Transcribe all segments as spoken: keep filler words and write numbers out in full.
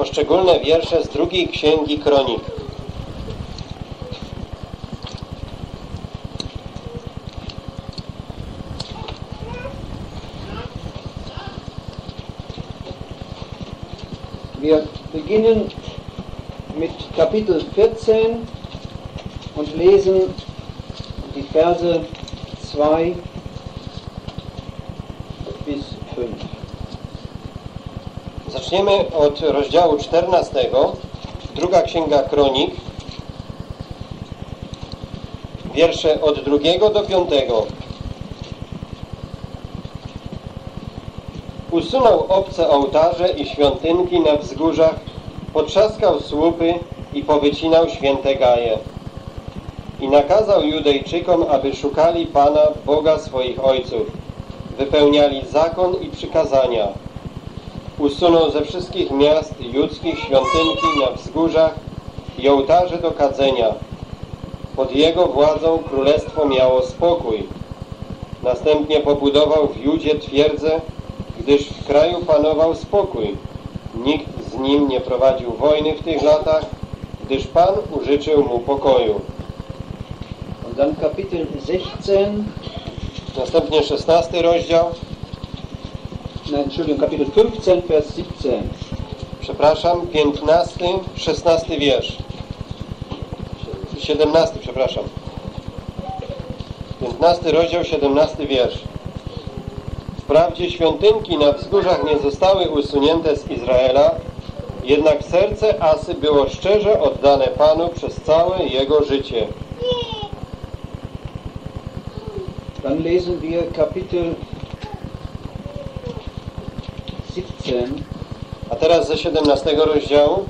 poszczególne wiersze z drugiej Księgi Kronik. Wir beginnen mit Kapitel vierzehn und lesen die Verse zwei bis fünf. Zaczniemy od rozdziału czternastego, druga Księga Kronik, wiersze od drugiego do piątego. Usunął obce ołtarze i świątynki na wzgórzach, potrzaskał słupy i powycinał święte gaje. I nakazał Judejczykom, aby szukali Pana, Boga swoich ojców. Wypełniali zakon i przykazania. Usunął ze wszystkich miast judzkich świątynki na wzgórzach i ołtarze do kadzenia. Pod jego władzą królestwo miało spokój. Następnie pobudował w Judzie twierdzę, gdyż w kraju panował spokój. Nikt z nim nie prowadził wojny w tych latach, gdyż Pan użyczył mu pokoju. Und dann Kapitel sechzehn. Następnie szesnasty rozdział. Nein, Entschuldigung, Kapitel fünfzehn, Vers siebzehn. Przepraszam, piętnasty, szesnasty wiersz. siedemnasty, przepraszam. piętnasty rozdział, siedemnasty wiersz. Wprawdzie świątynki na wzgórzach nie zostały usunięte z Izraela, jednak serce Asy było szczerze oddane Panu przez całe jego życie. Dann lesen wir Kapitel siebzehn. A teraz ze siedemnastego rozdziału.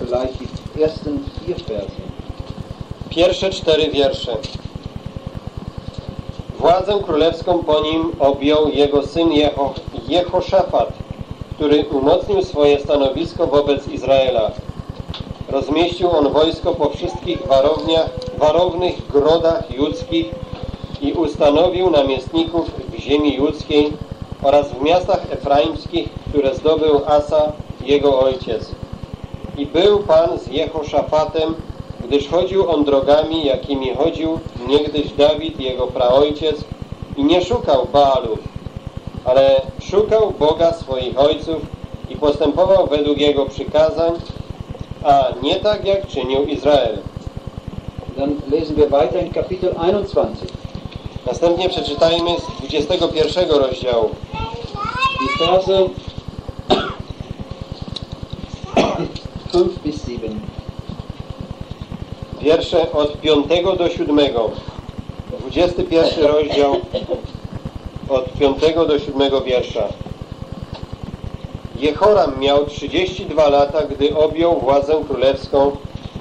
Vielleicht die ersten vier Verse. Pierwsze cztery wiersze. Władzę królewską po nim objął jego syn Jeho, Jehoszafat, który umocnił swoje stanowisko wobec Izraela. Rozmieścił on wojsko po wszystkich warowniach, warownych grodach judzkich i ustanowił namiestników w ziemi judzkiej oraz w miastach efraimskich, które zdobył Asa, jego ojciec. I był Pan z Jehoszafatem, gdyż chodził on drogami, jakimi chodził niegdyś Dawid, jego praojciec, i nie szukał Baalów, ale szukał Boga swoich ojców i postępował według jego przykazań, a nie tak, jak czynił Izrael. Dann lesen wir weiter in Kapitel einundzwanzig. Następnie przeczytajmy z dwudziestego pierwszego rozdziału. Die Verse fünf bis sieben. Wiersze od piątego do siódmego. dwudziesty pierwszy rozdział od piątego do siódmego wiersza. Jechoram miał trzydzieści dwa lata, gdy objął władzę królewską,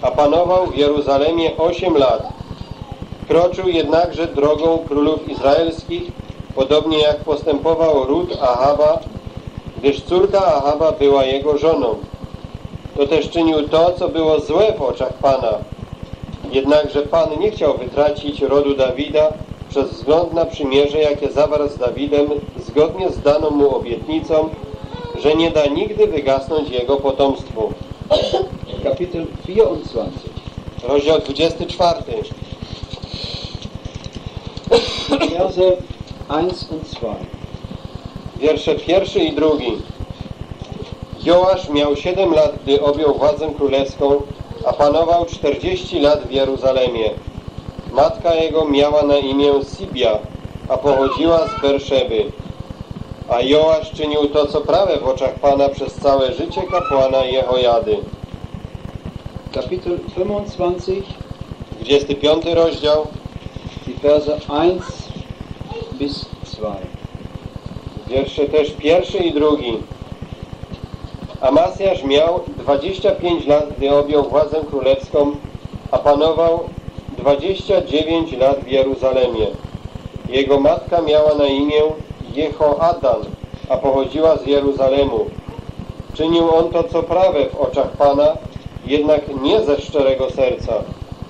a panował w Jeruzalemie osiem lat. Kroczył jednakże drogą królów izraelskich, podobnie jak postępował ród Ahaba, gdyż córka Ahaba była jego żoną. To też czynił to, co było złe w oczach Pana. Jednakże Pan nie chciał wytracić rodu Dawida przez wzgląd na przymierze, jakie zawarł z Dawidem, zgodnie z daną mu obietnicą, że nie da nigdy wygasnąć jego potomstwu. Kapitel dwudziesty czwarty. Rozdział dwudziesty czwarty. Wiersze jeden i dwa. Wiersze pierwszy i drugi. Joasz miał siedem lat, gdy objął władzę królewską, a panował czterdzieści lat w Jeruzalemie. Matka jego miała na imię Sibia, a pochodziła z Berszeby. A Joasz czynił to, co prawe w oczach Pana przez całe życie kapłana Jehojady. Kapitel fünfundzwanzig. dwudziesty piąty rozdział. Die Verse eins bis zwei. Wiersze też pierwszy i drugi. Amazjasz miał dwadzieścia pięć lat, gdy objął władzę królewską, a panował dwadzieścia dziewięć lat w Jeruzalemie. Jego matka miała na imię Jehoadan, a pochodziła z Jeruzalemu. Czynił on to, co prawe w oczach Pana, jednak nie ze szczerego serca.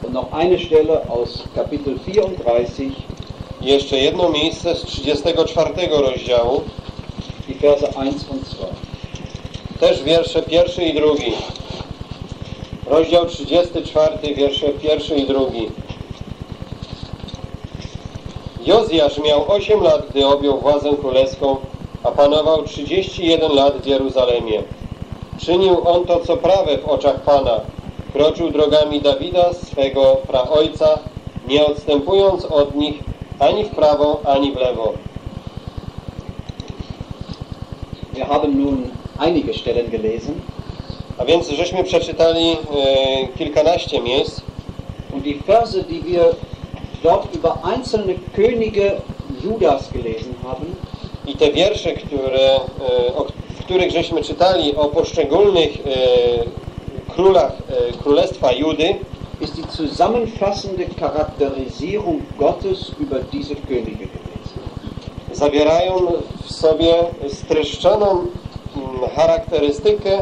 Und noch eine Stelle aus Kapitel vierunddreißig. Jeszcze jedno miejsce z trzydziestego czwartego rozdziału. Die Verse eins und zwei. Też wiersze pierwszy i drugi. Rozdział trzydziesty czwarty, wiersze pierwszy i drugi. Jozjasz miał osiem lat, gdy objął władzę królewską, a panował trzydzieści jeden lat w Jeruzalemie. Czynił on to, co prawe w oczach Pana. Kroczył drogami Dawida, swego praojca, nie odstępując od nich ani w prawo, ani w lewo. Wir haben nun einige Stellen gelesen. A więc żeśmy przeczytali e, kilkanaście miejsc. Und die Verse, die wir dort über einzelne Könige Judas gelesen haben. I te wiersze, które, e, o, w których żeśmy czytali o poszczególnych e, królach e, Królestwa Judy, ist die zusammenfassende Charakterisierung Gottes über diese Könige gewesen. Zawierają w sobie streszczoną m, charakterystykę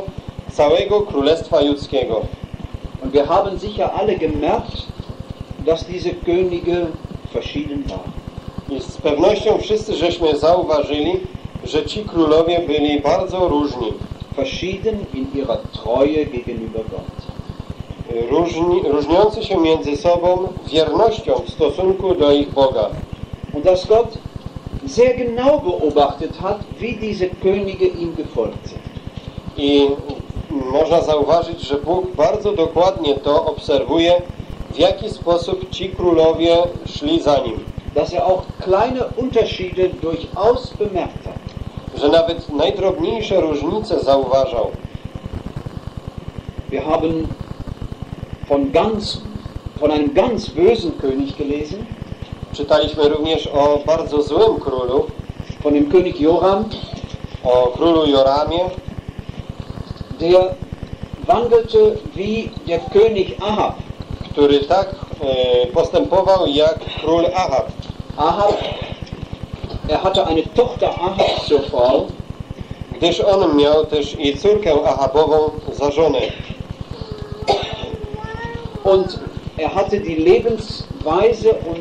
całego Królestwa Judzkiego. Und wir haben sicher alle gemerkt, dass diese Könige verschieden waren. I z pewnością wszyscy żeśmy zauważyli, że ci królowie byli bardzo różni. Verschieden in ihrer Treue gegenüber Gott. Różni, różniący się między sobą wiernością w stosunku do ich Boga. Und dass Gott sehr genau beobachtet hat, wie diese Könige ihm gefolgt sind. I można zauważyć, że Bóg bardzo dokładnie to obserwuje, w jaki sposób ci królowie szli za nim. Dass er auch kleine Unterschiede durchaus bemerkt hat. Że nawet najdrobniejsze różnice zauważał. Wir haben von ganz, von einem ganz bösen König gelesen. Czytaliśmy również o bardzo złym królu. Von dem König Joram. O królu Joramie. Der wandelte wie der König Ahab. Który tak e, postępował jak król Ahab. Ahab, er hatte eine Tochter Ahab zur Frau, gdyż on miał też i córkę Ahabową za żonę. Und er hatte die Lebensweise und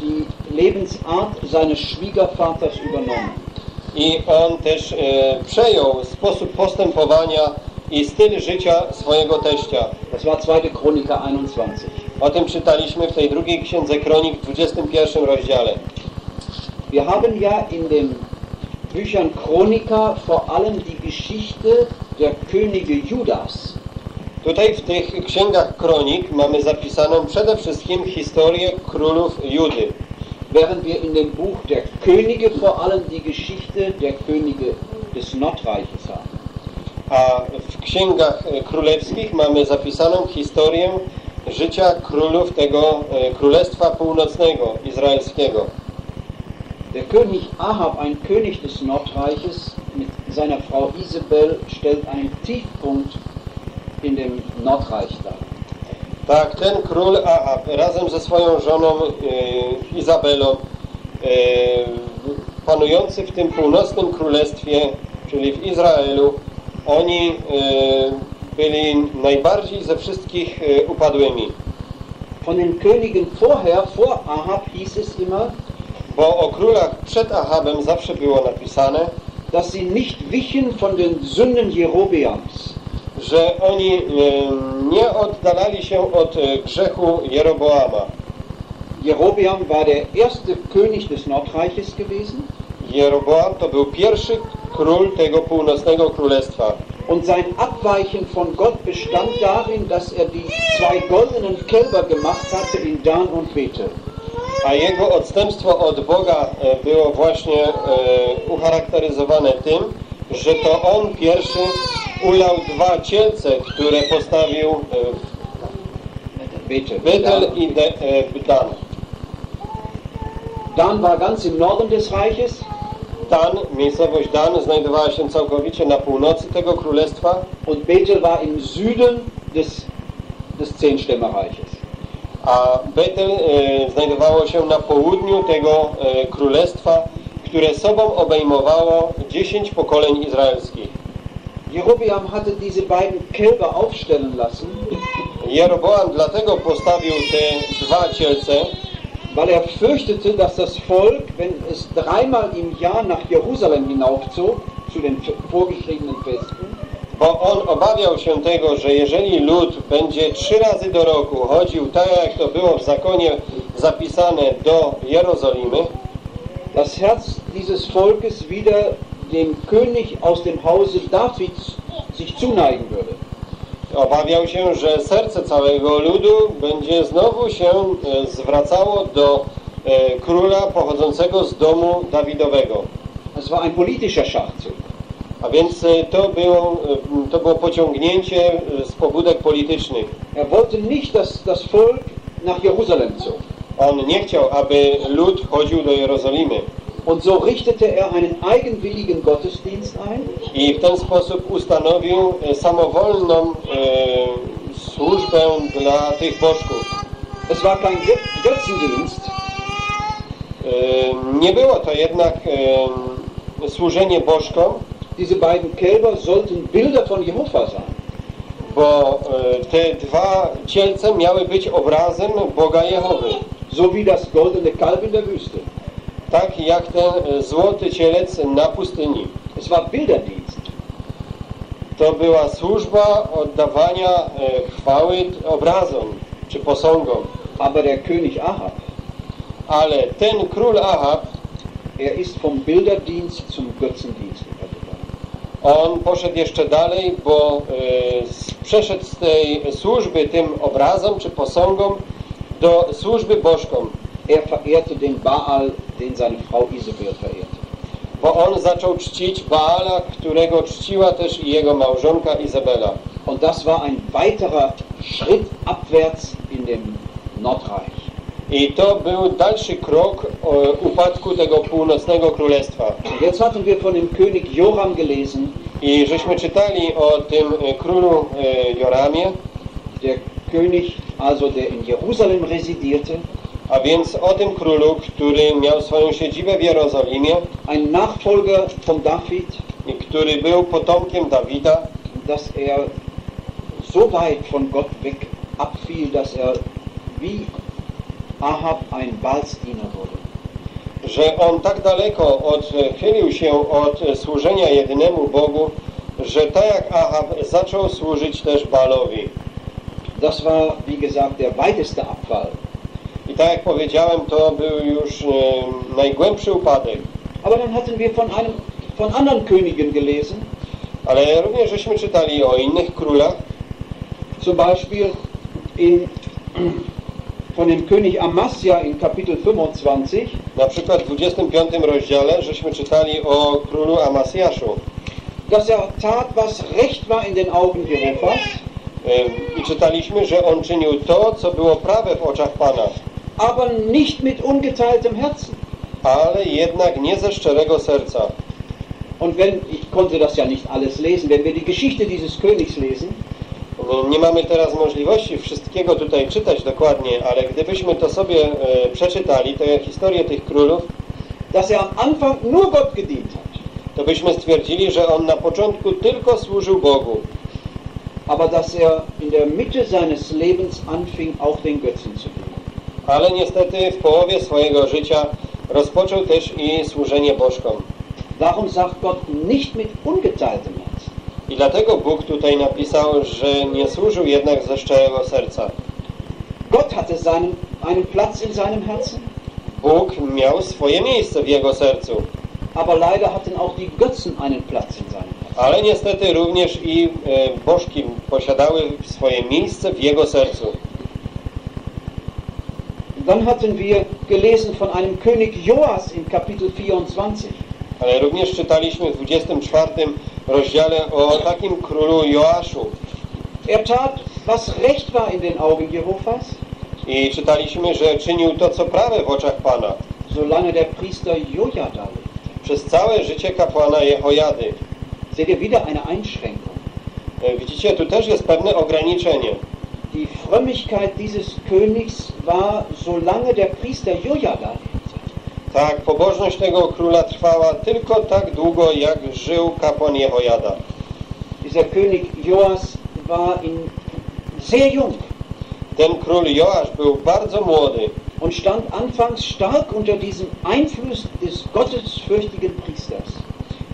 die Lebensart seines Schwiegervaters übernommen. I on też e, przejął sposób postępowania i styl życia swojego teścia. Das war zweite Chronika einundzwanzig. O tym czytaliśmy w tej drugiej księdze Kronik w dwudziestym pierwszym rozdziale. Wir haben ja in den Büchern Chronika vor allem die Geschichte der Könige Judas. Tutaj w tych księgach Kronik mamy zapisaną przede wszystkim historię królów Judy. Während wir in dem Buch der Könige vor allem die Geschichte der Könige des Nordreiches haben. A w księgach królewskich mamy zapisaną historię życia królów tego Królestwa Północnego Izraelskiego. Der König Ahab, ein König des Nordreiches, mit seiner Frau Isabel stellt einen Tiefpunkt in dem Nordreich dar. Tak, ten król Ahab razem ze swoją żoną e, Izabelą, e, panujący w tym północnym królestwie, czyli w Izraelu, oni e, byli najbardziej ze wszystkich e, upadłymi. Von den Königen vorher, vor Ahab, hieß es immer, bo o królach przed Ahabem zawsze było napisane, dass sie nicht wichen von den Sünden Jerobeams, że oni e, nie oddalali się od e, grzechu Jeroboama. Jerobeam war der erste König des Nordreiches gewesen. Jeroboam to był pierwszy król tego północnego królestwa. Und sein Abweichen von Gott bestand darin, dass er die zwei goldenen Kälber gemacht hatte in Dan und Betel. A jego odstępstwo od Boga było właśnie e, ucharakteryzowane tym, że to on pierwszy ulał dwa cielce, które postawił e, Betel i de, e, Dan. Dan war ganz im Norden des Reiches. Dan, miejscowość Dan znajdowała się całkowicie na północy tego królestwa. Und Bethel war im Süden des, des Zehnstämmerreiches. A Bethel e, znajdowało się na południu tego e, królestwa, które sobą obejmowało dziesięć pokoleń izraelskich. Jerobeam hatte diese beiden Kälber aufstellen lassen. Jeroboam dlatego postawił te dwa cielce, weil er fürchtete, dass das Volk, wenn es dreimal im Jahr nach Jerusalem hinaufzog, zu den vorgeschriebenen Festen. Bo on obawiał się tego, że jeżeli lud będzie trzy razy do roku chodził, tak jak to było w zakonie zapisane, do Jerozolimy, das Herz dieses Volkes wieder dem König aus dem Hause Davids sich zuneigen würde. Obawiał się, że serce całego ludu będzie znowu się zwracało do e, króla pochodzącego z domu Dawidowego. Das war ein politischer Schachzug. A więc to było, to było pociągnięcie z pobudek politycznych. Er wollte nicht, dass das Volk nach Jerusalem zog. On nie chciał, aby lud chodził do Jerozolimy. Und so richtete er einen eigenwilligen Gottesdienst ein. I w ten sposób ustanowił samowolną e, służbę dla tych bożków. Es war kein Götzendienst. E, nie było to jednak e, służenie bożkom. Diese beiden Kälber sollten Bilder von Jehova sein. Bo e, te dwa cielce miały być obrazem Boga Jehowy. So wie das goldene Kalb in der Wüste. Tak jak ten złoty cielec na pustyni. Es war Bilderdienst. To była służba oddawania e, chwały obrazom czy posągom. Aber der König Ahab. Ale ten król Ahab, er ist vom Bilderdienst zum Götzendienst. On poszedł jeszcze dalej, bo e, przeszedł z tej służby tym obrazom czy posągom do służby bożkom. Er verehrte den Baal, den seine Frau Izabela verehrte. Bo on zaczął czcić Baala, którego czciła też i jego małżonka Izabela. Und das war ein weiterer Schritt abwärts in dem Nordreich. I to był dalszy krok e, upadku tego północnego królestwa. Jetzt hatten wir von dem König Joram gelesen. I żeśmy czytali o tym e, królu e, Joramie. Der König, also der in Jerusalem residierte. A więc o tym królu, który miał swoją siedzibę w Jerozolimie. Ein Nachfolger von David. Który był potomkiem Dawida. Dass er so weit von Gott weg abfiel, dass er wie Ahab ein Balsdiener wurde. Że on tak daleko odchylił się od służenia jedynemu Bogu, że tak jak Ahab zaczął służyć też Baalowi. Das war, wie gesagt, der weiteste Abfall. I tak jak powiedziałem, to był już e, najgłębszy upadek. Aber dann hatten wir von einem, von anderen Königen gelesen. Ale również żeśmy czytali o innych królach. Zum Beispiel in von dem König Amazjasz in Kapitel fünfundzwanzig. Na przykład w dwudziestym piątym rozdziale żeśmy czytali o królu Amazjaszu. Dass er tat, was recht war in den Augen Jehovas. I czytaliśmy, że on czynił to, co było prawe w oczach Pana. Aber nicht mit ungeteiltem Herzen. Ale jednak nie ze szczerego serca. Und wenn, ich konnte das ja nicht alles lesen, wenn wir die Geschichte dieses Königs lesen. Nie mamy teraz możliwości wszystkiego tutaj czytać dokładnie, ale gdybyśmy to sobie e, przeczytali, tę historię tych królów, dass er am Anfang nur Gott gedient hat, to byśmy stwierdzili, że on na początku tylko służył Bogu. Aber dass er in der Mitte seines Lebens anfing, auch den Götzen zu dienen. Ale niestety w połowie swojego życia rozpoczął też i służenie bożkom. Darum sagt Gott nicht mit ungeteiltem Herzen. I dlatego Bóg tutaj napisał, że nie służył jednak ze szczerego serca. Gott hatte seinen, einen Platz in seinem Herzen. Bóg miał swoje miejsce w jego sercu. Aber leider hatten auch die Götzen einen Platz in seinem Herzen. Ale niestety również i e, bożki posiadały swoje miejsce w jego sercu. Dann hatten wir gelesen von einem König Joasz in Kapitel vierundzwanzig. Ale również czytaliśmy w dwudziestym czwartym rozdziale o takim królu Joaszu. Er tat, was recht war in den Augen Jehovas. I czytaliśmy, że czynił to, co prawe w oczach Pana. Solange der Priester Jojada lebte. Przez całe życie kapłana Jehojady. Seht ihr wieder eine Einschränkung. Widzicie, tu też jest pewne ograniczenie. Die Frömmigkeit dieses Königs war, solange der Priester Jojada lebte. Tak, pobożność tego króla trwała tylko tak długo, jak żył kapłan Jehojada. Dieser König Joas war in sehr jung. Ten król Joasz był bardzo młody. Und stand anfangs stark unter diesem Einfluss des gottesfürchtigen Priesters.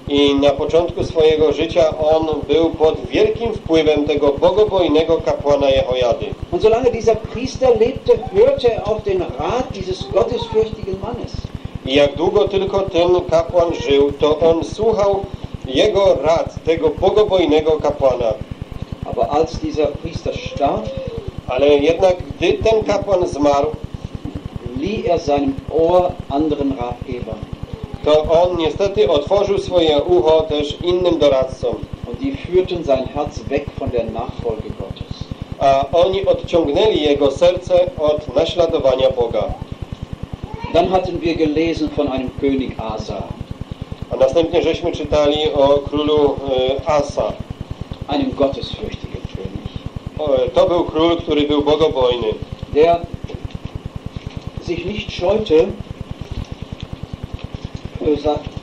I na początku swojego życia on był pod wielkim wpływem tego bogobojnego kapłana Jehojady. Und solange dieser Priester lebte, hörte auf den Rat dieses gottesfürchtigen Mannes. I jak długo tylko ten kapłan żył, to on słuchał jego rad, tego bogobojnego kapłana. Aber als dieser Priester starb, ale jednak gdy ten kapłan zmarł, lieh er seinem Ohr anderen Ratgebern. To on niestety otworzył swoje ucho też innym doradcom. Und die führten sein Herz weg von der Nachfolge Gottes. A oni odciągnęli jego serce od naśladowania Boga. Dann hatten wir gelesen von einem König Asa. A następnie żeśmy czytali o królu e, Asa. Einem gottesfürchtigen König. To był król, który był bogobojny. Der sich nicht scheute,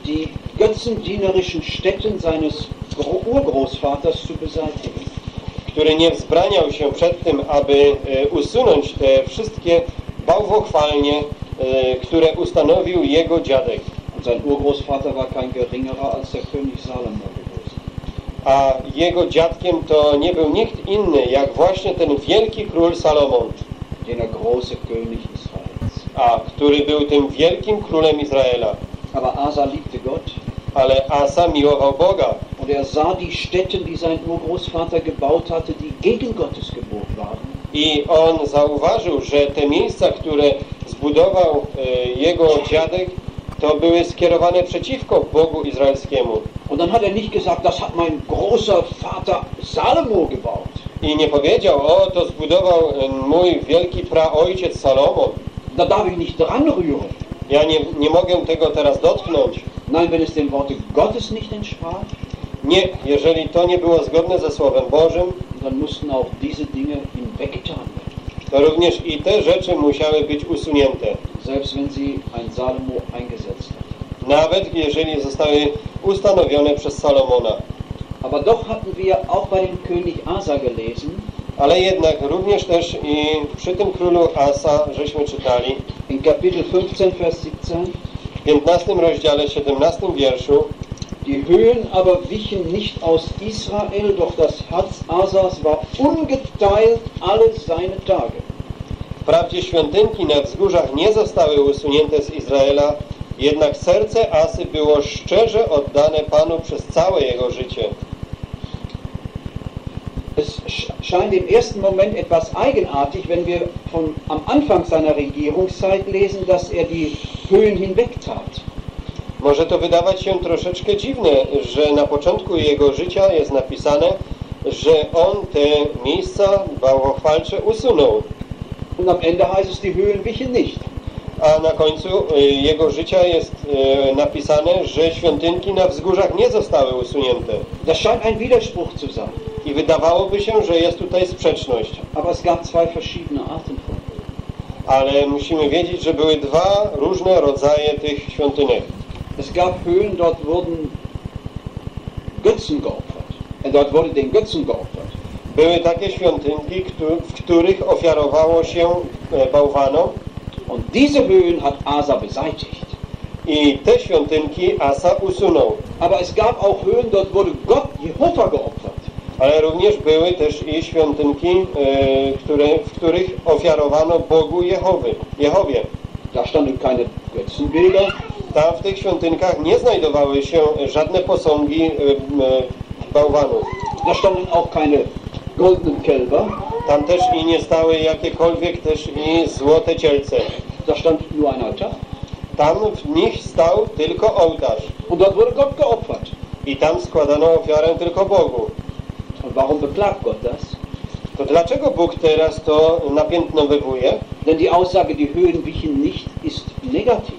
die götzendienerischen Stätten seines Urgroßvaters zu beseitigen. Który nie wzbraniał się przed tym, aby usunąć te wszystkie bałwochwalnie, które ustanowił jego dziadek. Sein Urgroßvater war kein geringerer als der König Salomo gewesen. A jego dziadkiem to nie był nikt inny, jak właśnie ten wielki król Salomon. Jener große König Israels. A który był tym wielkim królem Izraela. Aber Asa liebte Gott. Ale Asa miłował Boga. Und er sah die Stätten, die sein Urgroßvater gebaut hatte, die gegen Gottes Gebot waren. I on zauważył, że te miejsca, które zbudował e, jego dziadek, to były skierowane przeciwko Bogu Izraelskiemu. Und dann hat er nicht gesagt, das hat mein großer Vater Salomo gebaut. I nie powiedział, o, to zbudował mój wielki praojciec Salomon. Da darf ich nicht dran rühren. Ja nie, nie mogę tego teraz dotknąć. Nein, wenn es den Worten Gottes nicht entsprach. Nie, jeżeli to nie było zgodne ze Słowem Bożym, dann mussten auch diese Dinge hinweggetan werden. To również i te rzeczy musiały być usunięte. Selbst wenn sie ein Salomo eingesetzt hat. Nawet jeżeli zostały ustanowione przez Salomona. Aber doch hatten wir auch bei dem König Asa gelesen. Ale jednak również też i przy tym królu Asa żeśmy czytali in Kapitel fünfzehn, Vers siebzehn, w piętnastym rozdziale, siedemnastym wierszu. Die Höhen aber wichen nicht aus Israel, doch das Herz Asas war ungeteilt alle seine Tage. Wprawdzie świątynki na wzgórzach nie zostały usunięte z Izraela, jednak serce Asy było szczerze oddane Panu przez całe jego życie. Es scheint im ersten Moment etwas eigenartig, wenn wir von, am Anfang seiner Regierungszeit lesen, dass er die Höhen hinwegtat. Może to wydawać się troszeczkę dziwne, że na początku jego życia jest napisane, że on te miejsca bałwochwalcze usunął. Und am Ende heißt es, die Höhen wichen nicht. A na końcu jego życia jest napisane, że świątynki na wzgórzach nie zostały usunięte. Das scheint ein Widerspruch zu sein. I wydawałoby się, że jest tutaj sprzeczność. Aber es gab zwei verschiedene Arten von. Ale musimy wiedzieć, że były dwa różne rodzaje tych świątynek. Es gab Höhen, dort wurden Götzen geopfert. Dort wurde den Götzen geopfert. Były takie świątynki, w których ofiarowało się bałwanom. Und diese Höhen hat Asa beseitigt. I te świątynki Asa usunął. Aber es gab auch Höhen, dort wurde Gott Jehova geopfert. Ale również były też i świątynki, e, które, w których ofiarowano Bogu Jehowy, Jehowie. Da standen keine Götzenbilder. Tam w tych świątynkach nie znajdowały się żadne posągi bałwanów. Da standen auch keine goldenen Kälber. Tam też i nie stały jakiekolwiek też i złote cielce. Da stand nur ein Altar. Tam w nich stał tylko ołtarz. Und dort wurde Gott geopfert. I tam składano ofiarę tylko Bogu. Und warum beklagt Gott das? To dlaczego Bóg teraz to napiętnowywuje? Denn die Aussage, die Höhen wichen nicht, ist negativ.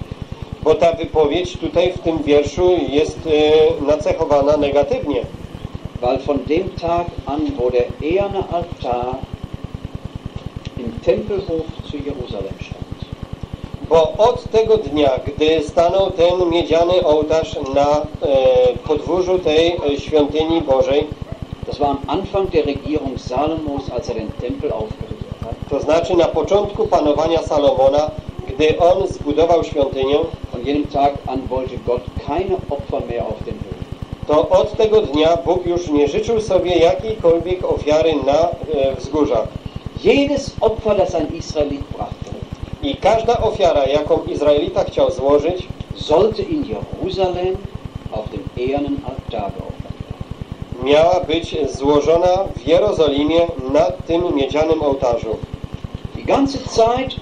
Bo ta wypowiedź tutaj w tym wierszu jest e, nacechowana negatywnie. Weil von dem Tag an, wo der eherne Altar im Tempelhof zu Jerusalem stand. Bo od tego dnia, gdy stanął ten miedziany ołtarz na e, podwórzu tej świątyni Bożej, das war am Anfang der Regierung Salomos, als er den Tempel aufgerichtet hat. To znaczy na początku panowania Salomona, gdy on zbudował świątynię. Von jenem Tag an wollte Gott keine Opfer mehr auf den Höhen. to od tego dnia Bóg już nie życzył sobie jakiejkolwiek ofiary na e, wzgórzach. Jedes Opfer, das ein Israelit brachte, i każda ofiara, jaką Izraelita chciał złożyć, sollte in Jerusalem auf dem ehernen Altar geopfert, miała być złożona w Jerozolimie na tym miedzianym ołtarzu. Die ganze Zeit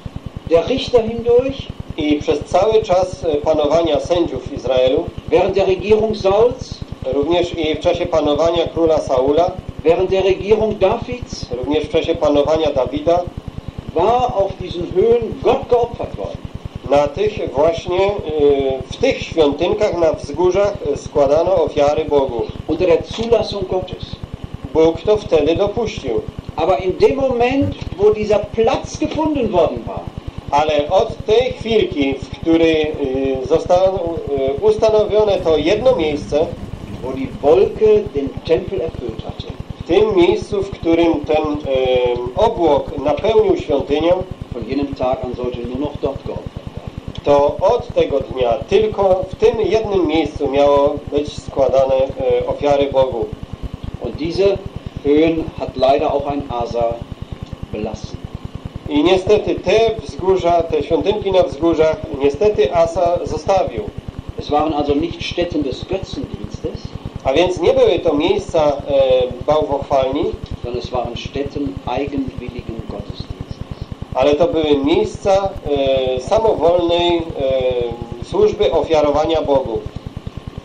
der Richter hindurch, i przez cały czas panowania sędziów w Izraelu, während der Regierung Sauls, również i w czasie panowania króla Saula, während der Regierung Davids, również w czasie panowania Dawida, war auf diesen Höhen Gott geopfert worden. Na tych właśnie, w tych świątynkach, na wzgórzach składano ofiary Bogu. Unter der Zulassung Gottes. Bóg to wtedy dopuścił. Aber in dem Moment, wo dieser Platz gefunden worden war, ale od tej chwilki, w której zostało ustanowione to jedno miejsce, wo die Wolke den Tempel erfüllt hatte, w tym miejscu, w którym ten e, obłok napełnił świątynię, von jenem Tag an sollte nur noch dort geopfert werden, to od tego dnia tylko w tym jednym miejscu miało być składane e, ofiary Bogu. Und diese Höhen hat leider auch ein Asa belassen. I niestety te wzgórza, te świątynki na wzgórzach, niestety Asa zostawił. Es waren also nicht Stätten des Götzendienstes, a więc nie były to miejsca e, bałwochwalni, sondern es waren Stätten eigenwilligen Gottesdienstes, ale to były miejsca e, samowolnej e, służby ofiarowania Bogu.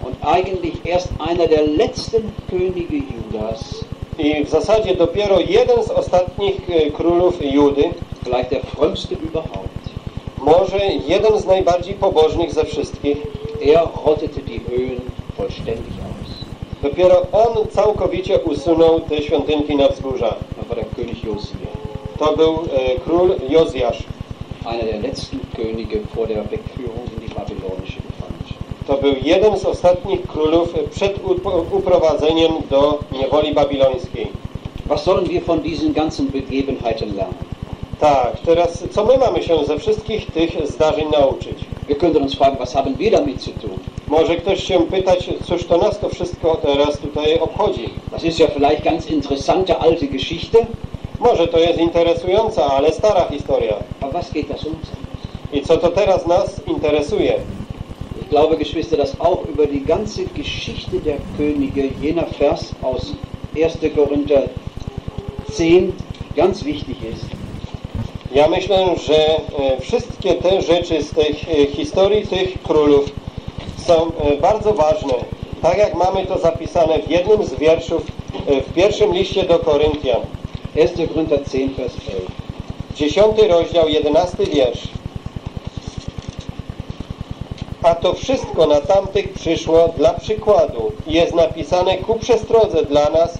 Und eigentlich erst einer der letzten Könige Judas, i w zasadzie dopiero jeden z ostatnich królów Judy, vielleicht der frömmste überhaupt, może jeden z najbardziej pobożnych ze wszystkich, er rottete die Höhen vollständig aus. Dopiero on całkowicie usunął te świątynki na wzgórza. To był e, król Jozjasz. Einer der letzten Könige vor der Wegführung in die babylonische Gefangenschaft. To był jeden z ostatnich królów przed uprowadzeniem do niewoli babilońskiej. Was sollen wir von diesen ganzen Begebenheiten lernen? Tak, teraz co my mamy się ze wszystkich tych zdarzeń nauczyć? Wir können uns fragen, was haben wir damit zu tun? Może ktoś się pytać, cóż to nas to wszystko teraz tutaj obchodzi? Das ist ja vielleicht ganz interessante alte Geschichte. Może to jest interesująca, ale stara historia. Aber was geht das uns? I co to teraz nas interesuje? Ich glaube, Geschwister, dass auch über die ganze Geschichte der Könige jener Vers aus erster Korinther zehn ganz wichtig ist. Ja myślę, że wszystkie te rzeczy z tej historii tych królów są bardzo ważne, tak jak mamy to zapisane w jednym z wierszów w pierwszym liście do Koryntian. dziesiąty rozdział, jedenasty wiersz. A to wszystko na tamtych przyszło dla przykładu i jest napisane ku przestrodze dla nas,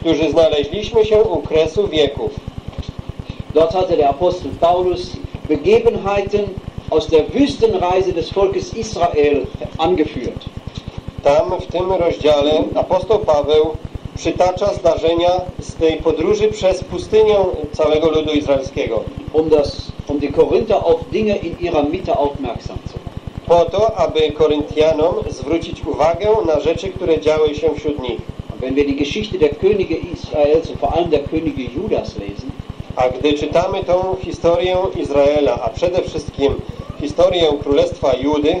którzy znaleźliśmy się u kresu wieków. Dort hatte der Apostel Paulus Begebenheiten aus der Wüstenreise des Volkes Israel angeführt. Tam w tym rozdziale apostoł Paweł przytacza zdarzenia z tej podróży przez pustynię całego ludu izraelskiego. Um das, um die Korinther auf Dinge in ihrer Mitte aufmerksam zu machen. Po to, aby Koryntianom zwrócić uwagę na rzeczy, które działy się wśród nich. Wenn wir die Geschichte der Könige Israels und vor allem der Könige Judas lesen, a gdy czytamy tą historię Izraela, a przede wszystkim historię Królestwa Judy,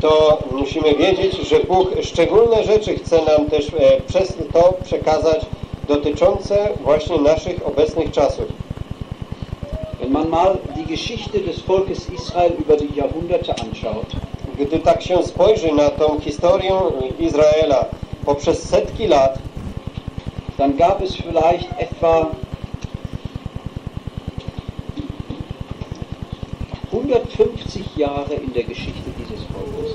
to musimy wiedzieć, że Bóg szczególne rzeczy chce nam też przez to przekazać dotyczące właśnie naszych obecnych czasów. Gdy tak się spojrzy na tą historię Izraela poprzez setki lat, dann gab es vielleicht etwa hundertfünfzig Jahre in der Geschichte dieses Volkes.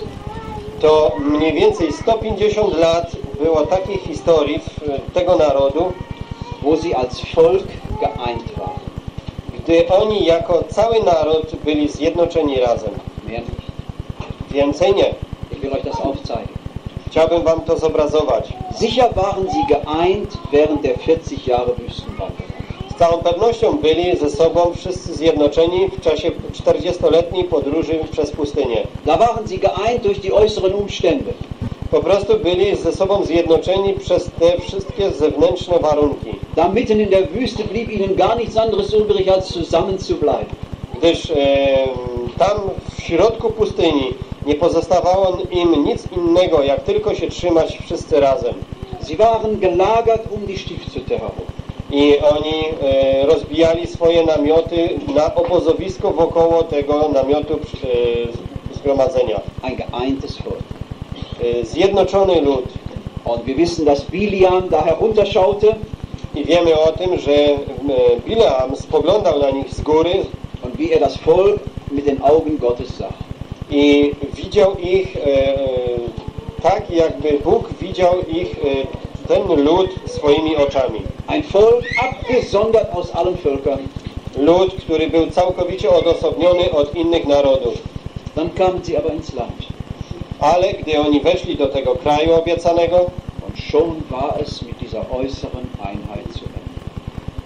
To mniej więcej sto pięćdziesiąt lat było takich historii tego narodu, wo sie als Volk geeint waren, gdy oni jako cały naród byli zjednoczeni razem. Więcej nie. Ich will euch das aufzeigen. Chciałbym wam to zobrazować. Sicher waren sie geeint während der vierzig Jahre Wüstenwanderung. Z całą pewnością byli ze sobą wszyscy zjednoczeni w czasie czterdziestoletniej podróży przez pustynię. Da waren sie geeint durch die äußeren Umstände. Po prostu byli ze sobą zjednoczeni przez te wszystkie zewnętrzne warunki. Da mitten in der Wüste blieb ihnen gar nichts anderes übrig als zusammen zu bleiben. Gdyż e, tam w środku pustyni nie pozostawało im nic innego, jak tylko się trzymać wszyscy razem. Sie waren gelagert um die Stiftshütte herum. I oni e, rozbijali swoje namioty na obozowisko wokoło tego namiotu e, zgromadzenia. Ein geeintes Volk. E, zjednoczony lud. Und wir wissen, dass Biliam da herunterschaute. I wiemy o tym, że e, Bileam spoglądał na nich z góry. Und wie er das Volk mit den Augen Gottes sah. I widział ich e, tak, jakby Bóg widział ich, e, ten lud swoimi oczami. Ein Volk abgesondert aus allen Völkern. Lud, który był całkowicie odosobniony od innych narodów. Dann kamen sie aber ins Land. Ale gdy oni weszli do tego kraju obiecanego, und schon war es mit dieser äußeren Einheit zu Ende.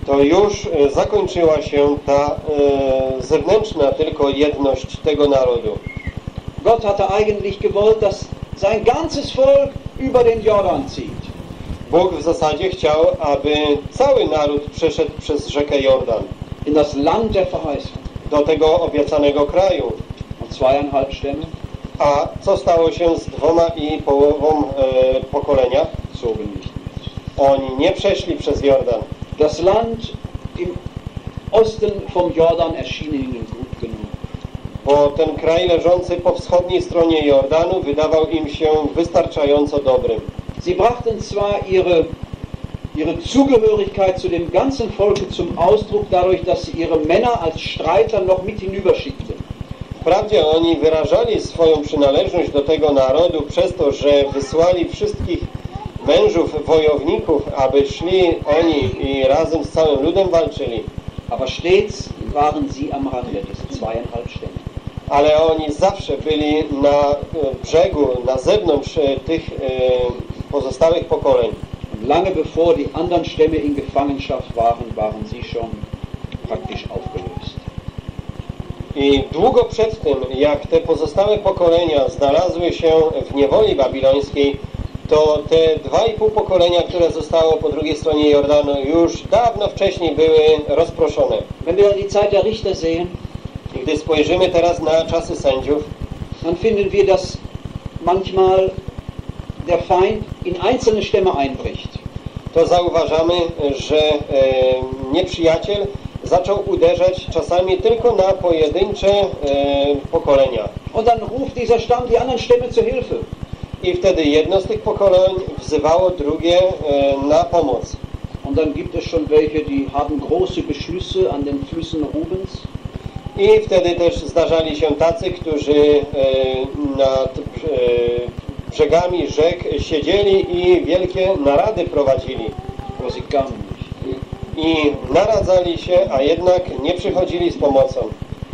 To już zakończyła się ta e, zewnętrzna tylko jedność tego narodu. Gott hatte eigentlich gewollt, dass sein ganzes Volk über den Jordan zieht. Bóg w zasadzie chciał, aby cały naród przeszedł przez rzekę Jordan. In das Land der Verheißung. Do tego obiecanego kraju. Und zweieinhalb Stämme. A co stało się z dwoma i połową e, pokolenia? Oni nie przeszli przez Jordan. Das Land im Osten vom Jordan erschien ihnen gut genug. Bo ten kraj leżący po wschodniej stronie Jordanu wydawał im się wystarczająco dobrym. Sie brachten zwar ihre, ihre Zugehörigkeit zu dem ganzen Volke zum Ausdruck dadurch, dass sie ihre Männer als Streiter noch mit hinüberschickten. Wprawdzie oni wyrażali swoją przynależność do tego narodu przez to, że wysłali wszystkich mężów, wojowników, aby szli oni i razem z całym ludem walczyli. Aber stets waren sie am Rande, diese zweieinhalb Stämme. Ale oni zawsze byli na brzegu, na zewnątrz tych pozostałych pokoleń. Lange bevor die anderen Stämme in Gefangenschaft waren, waren sie schon praktisch aufgelöst. I długo przed tym, jak te pozostałe pokolenia znalazły się w niewoli babilońskiej, to te dwa i pół pokolenia, które zostało po drugiej stronie Jordanu, już dawno wcześniej były rozproszone. Wenn wir die Zeit der Richter sehen, gdy spojrzymy teraz na czasy sędziów, dann finden wir, dass manchmal der Feind in einzelne Stämme einbricht. To zauważamy, że e, nieprzyjaciel zaczął uderzać czasami tylko na pojedyncze e, pokolenia. Und dann ruft dieser Stamm die anderen Stämme zur Hilfe. I wtedy jedno z tych pokoleń wzywało drugie e, na pomoc. Und dann gibt es schon welche, die haben große Beschlüsse an den Flüssen Rubens. I wtedy też zdarzali się tacy, którzy e, nad e, brzegami rzek siedzieli i wielkie narady prowadzili. I naradzali się, a jednak nie przychodzili z pomocą.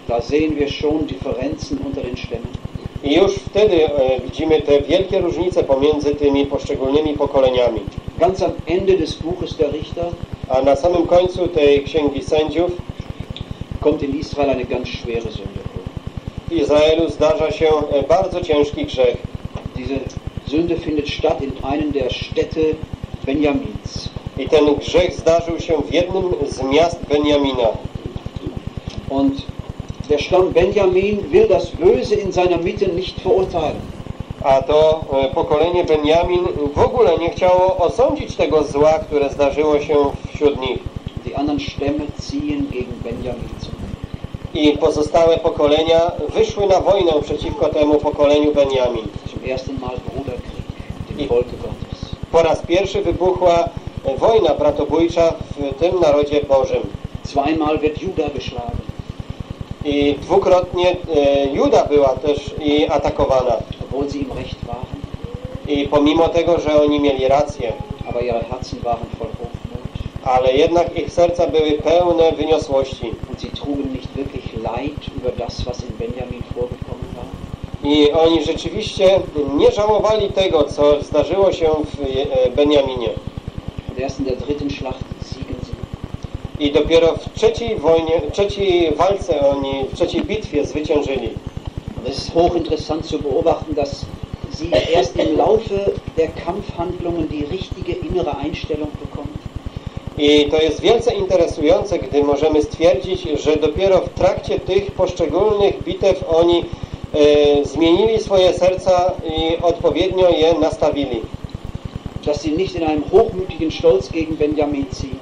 Da sehen wir schon Differenzen unter den Stämmen. I już wtedy e, widzimy te wielkie różnice pomiędzy tymi poszczególnymi pokoleniami. Ganz am Ende des Buches der Richter, a na samym końcu tej Księgi Sędziów, kommt in Israel eine ganz schwere Sünde. W Izraelu zdarza się bardzo ciężki grzech. Diese Sünde findet statt in einem der Städte Benjamins. I ten grzech zdarzył się w jednym z miast Benjamina. Und der Stamm Benjamin will das Böse in seiner Mitte nicht verurteilen. A to pokolenie Benjamin w ogóle nie chciało osądzić tego zła, które zdarzyło się wśród nich. Die anderen Stämme ziehen gegen Benjamin zu. I pozostałe pokolenia wyszły na wojnę przeciwko temu pokoleniu Benjamin. I po raz pierwszy wybuchła wojna bratobójcza w tym narodzie Bożym. Zweimal wird Juda geschlagen. I dwukrotnie e, Juda była też i atakowana. Obwohl sie im Recht waren. I pomimo tego, że oni mieli rację. Aber ihre Herzen waren voll Hochmut. Ale jednak ich serca były pełne wyniosłości. Und sie trugen nicht wirklich Leid über das, was in Benjamin vorgekommen war. I oni rzeczywiście nie żałowali tego, co zdarzyło się w Benjaminie. In der ersten der dritten Schlacht siegen sie. I dopiero w trzeciej wojnie, w trzeciej walce oni, w trzeciej bitwie zwyciężyli. Es ist hochinteressant zu beobachten, dass sie erst im Laufe der Kampfhandlungen die richtige innere Einstellung bekommt. I to jest wielce interesujące, gdy możemy stwierdzić, że dopiero w trakcie tych poszczególnych bitew oni e, zmienili swoje serca i odpowiednio je nastawili. Dass sie nicht in einem hochmütigen Stolz gegen Benjamin ziehen.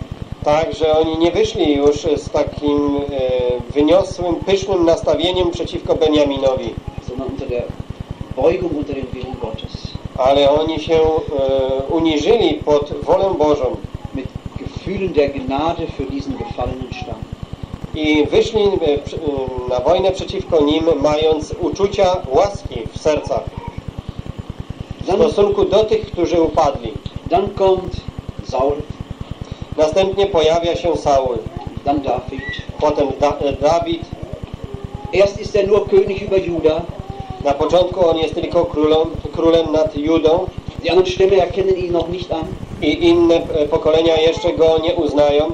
Tak, że oni nie wyszli już z takim e, wyniosłym, pysznym nastawieniem przeciwko Benjaminowi. Sondern unter der Beugung unter den Willen Gottes. Ale oni się e, uniżyli pod wolą Bożą. Mit Gefühlen der Gnade für diesen gefallenen Stamm. I wyszli e, na wojnę przeciwko nim, mając uczucia łaski w sercach. W stosunku do tych, którzy upadli. Dann kommt Saul. Następnie pojawia się Saul. Dann David. Potem da Dawid. Erst ist er nur König über Juda. Na początku on jest tylko królem, królem nad Judą. Die anderen Stämme erkennen ihn noch nicht an. I inne pokolenia jeszcze go nie uznają.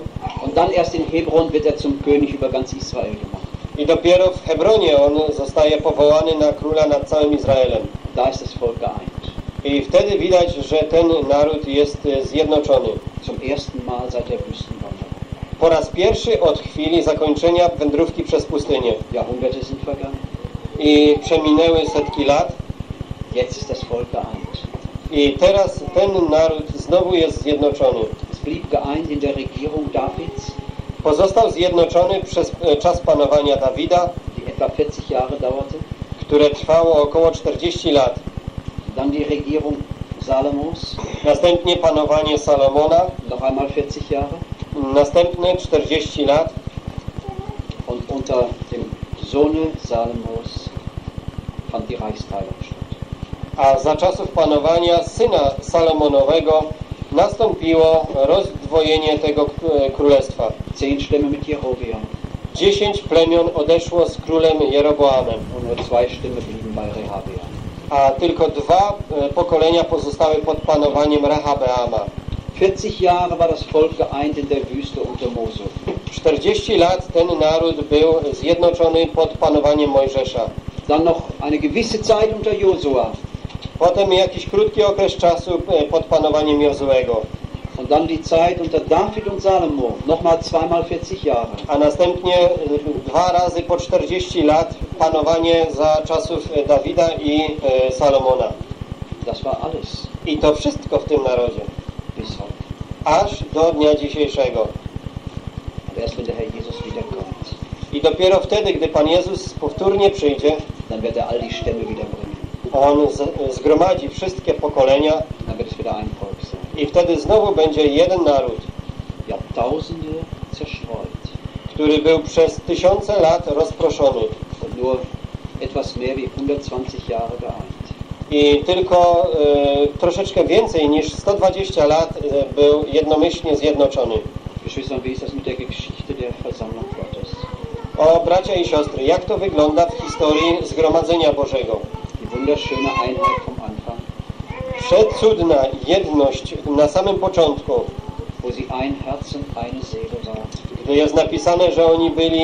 Und dann erst in Hebron wird er zum König über ganz Israel gemacht. I dopiero w Hebronie on zostaje powołany na króla nad całym Izraelem. Da ist das Volk geeint. I wtedy widać, że ten naród jest zjednoczony. Zum ersten Mal seit der Wüstenwanderung. Po raz pierwszy od chwili zakończenia wędrówki przez pustynię. Jahrhunderte sind vergangen. I przeminęły setki lat. Jetzt ist das Volk geeint. I teraz ten naród znowu jest zjednoczony. Es blieb geeint in der Regierung Davids. Pozostał zjednoczony przez czas panowania Dawida, die etwa vierzig Jahre dauerte, które trwało około czterdzieści lat. Dann die Regierung Salomos. Następnie panowanie Salomona. Noch einmal vierzig Jahre. Następne czterdzieści lat. Und unter dem Sohne Salomos fand die Reichsteilung statt. A za czasów panowania syna Salomonowego nastąpiło rozdwojenie tego królestwa. Zehn Stämme mit Jeroboam. Dziesięć plemion odeszło z królem Jeroboamem. Und nur zwei Stämme blieben bei Rehabeam. A tylko dwa pokolenia pozostały pod panowaniem Rehabeama. vierzig Jahre war das Volk geeint in der Wüste unter Mose. czterdzieści lat ten naród był zjednoczony pod panowaniem Mojżesza. Dann noch eine gewisse Zeit unter Josua. Potem jakiś krótki okres czasu pod panowaniem Jozuego. Und dann die Zeit unter David und Salomo, nochmal zweimal vierzig Jahre. A następnie dwa razy po czterdzieści lat panowanie za czasów Dawida i e, Salomona. Das war alles. I to wszystko w tym narodzie. Bis heute. Aż do dnia dzisiejszego. Aber erst wenn der Herr Jesus wiederkommt. I dopiero wtedy, gdy Pan Jezus powtórnie przyjdzie, dann wird er all die Stämme wiederbringen. On z, zgromadzi wszystkie pokolenia. Dann wird es wieder ein Volk sein. I wtedy znowu będzie jeden naród, który był przez tysiące lat rozproszony. I tylko e, troszeczkę więcej niż sto dwadzieścia lat e, był jednomyślnie zjednoczony. O bracia i siostry, jak to wygląda w historii Zgromadzenia Bożego? Przecudna jedność na samym początku, gdy jest napisane, że oni byli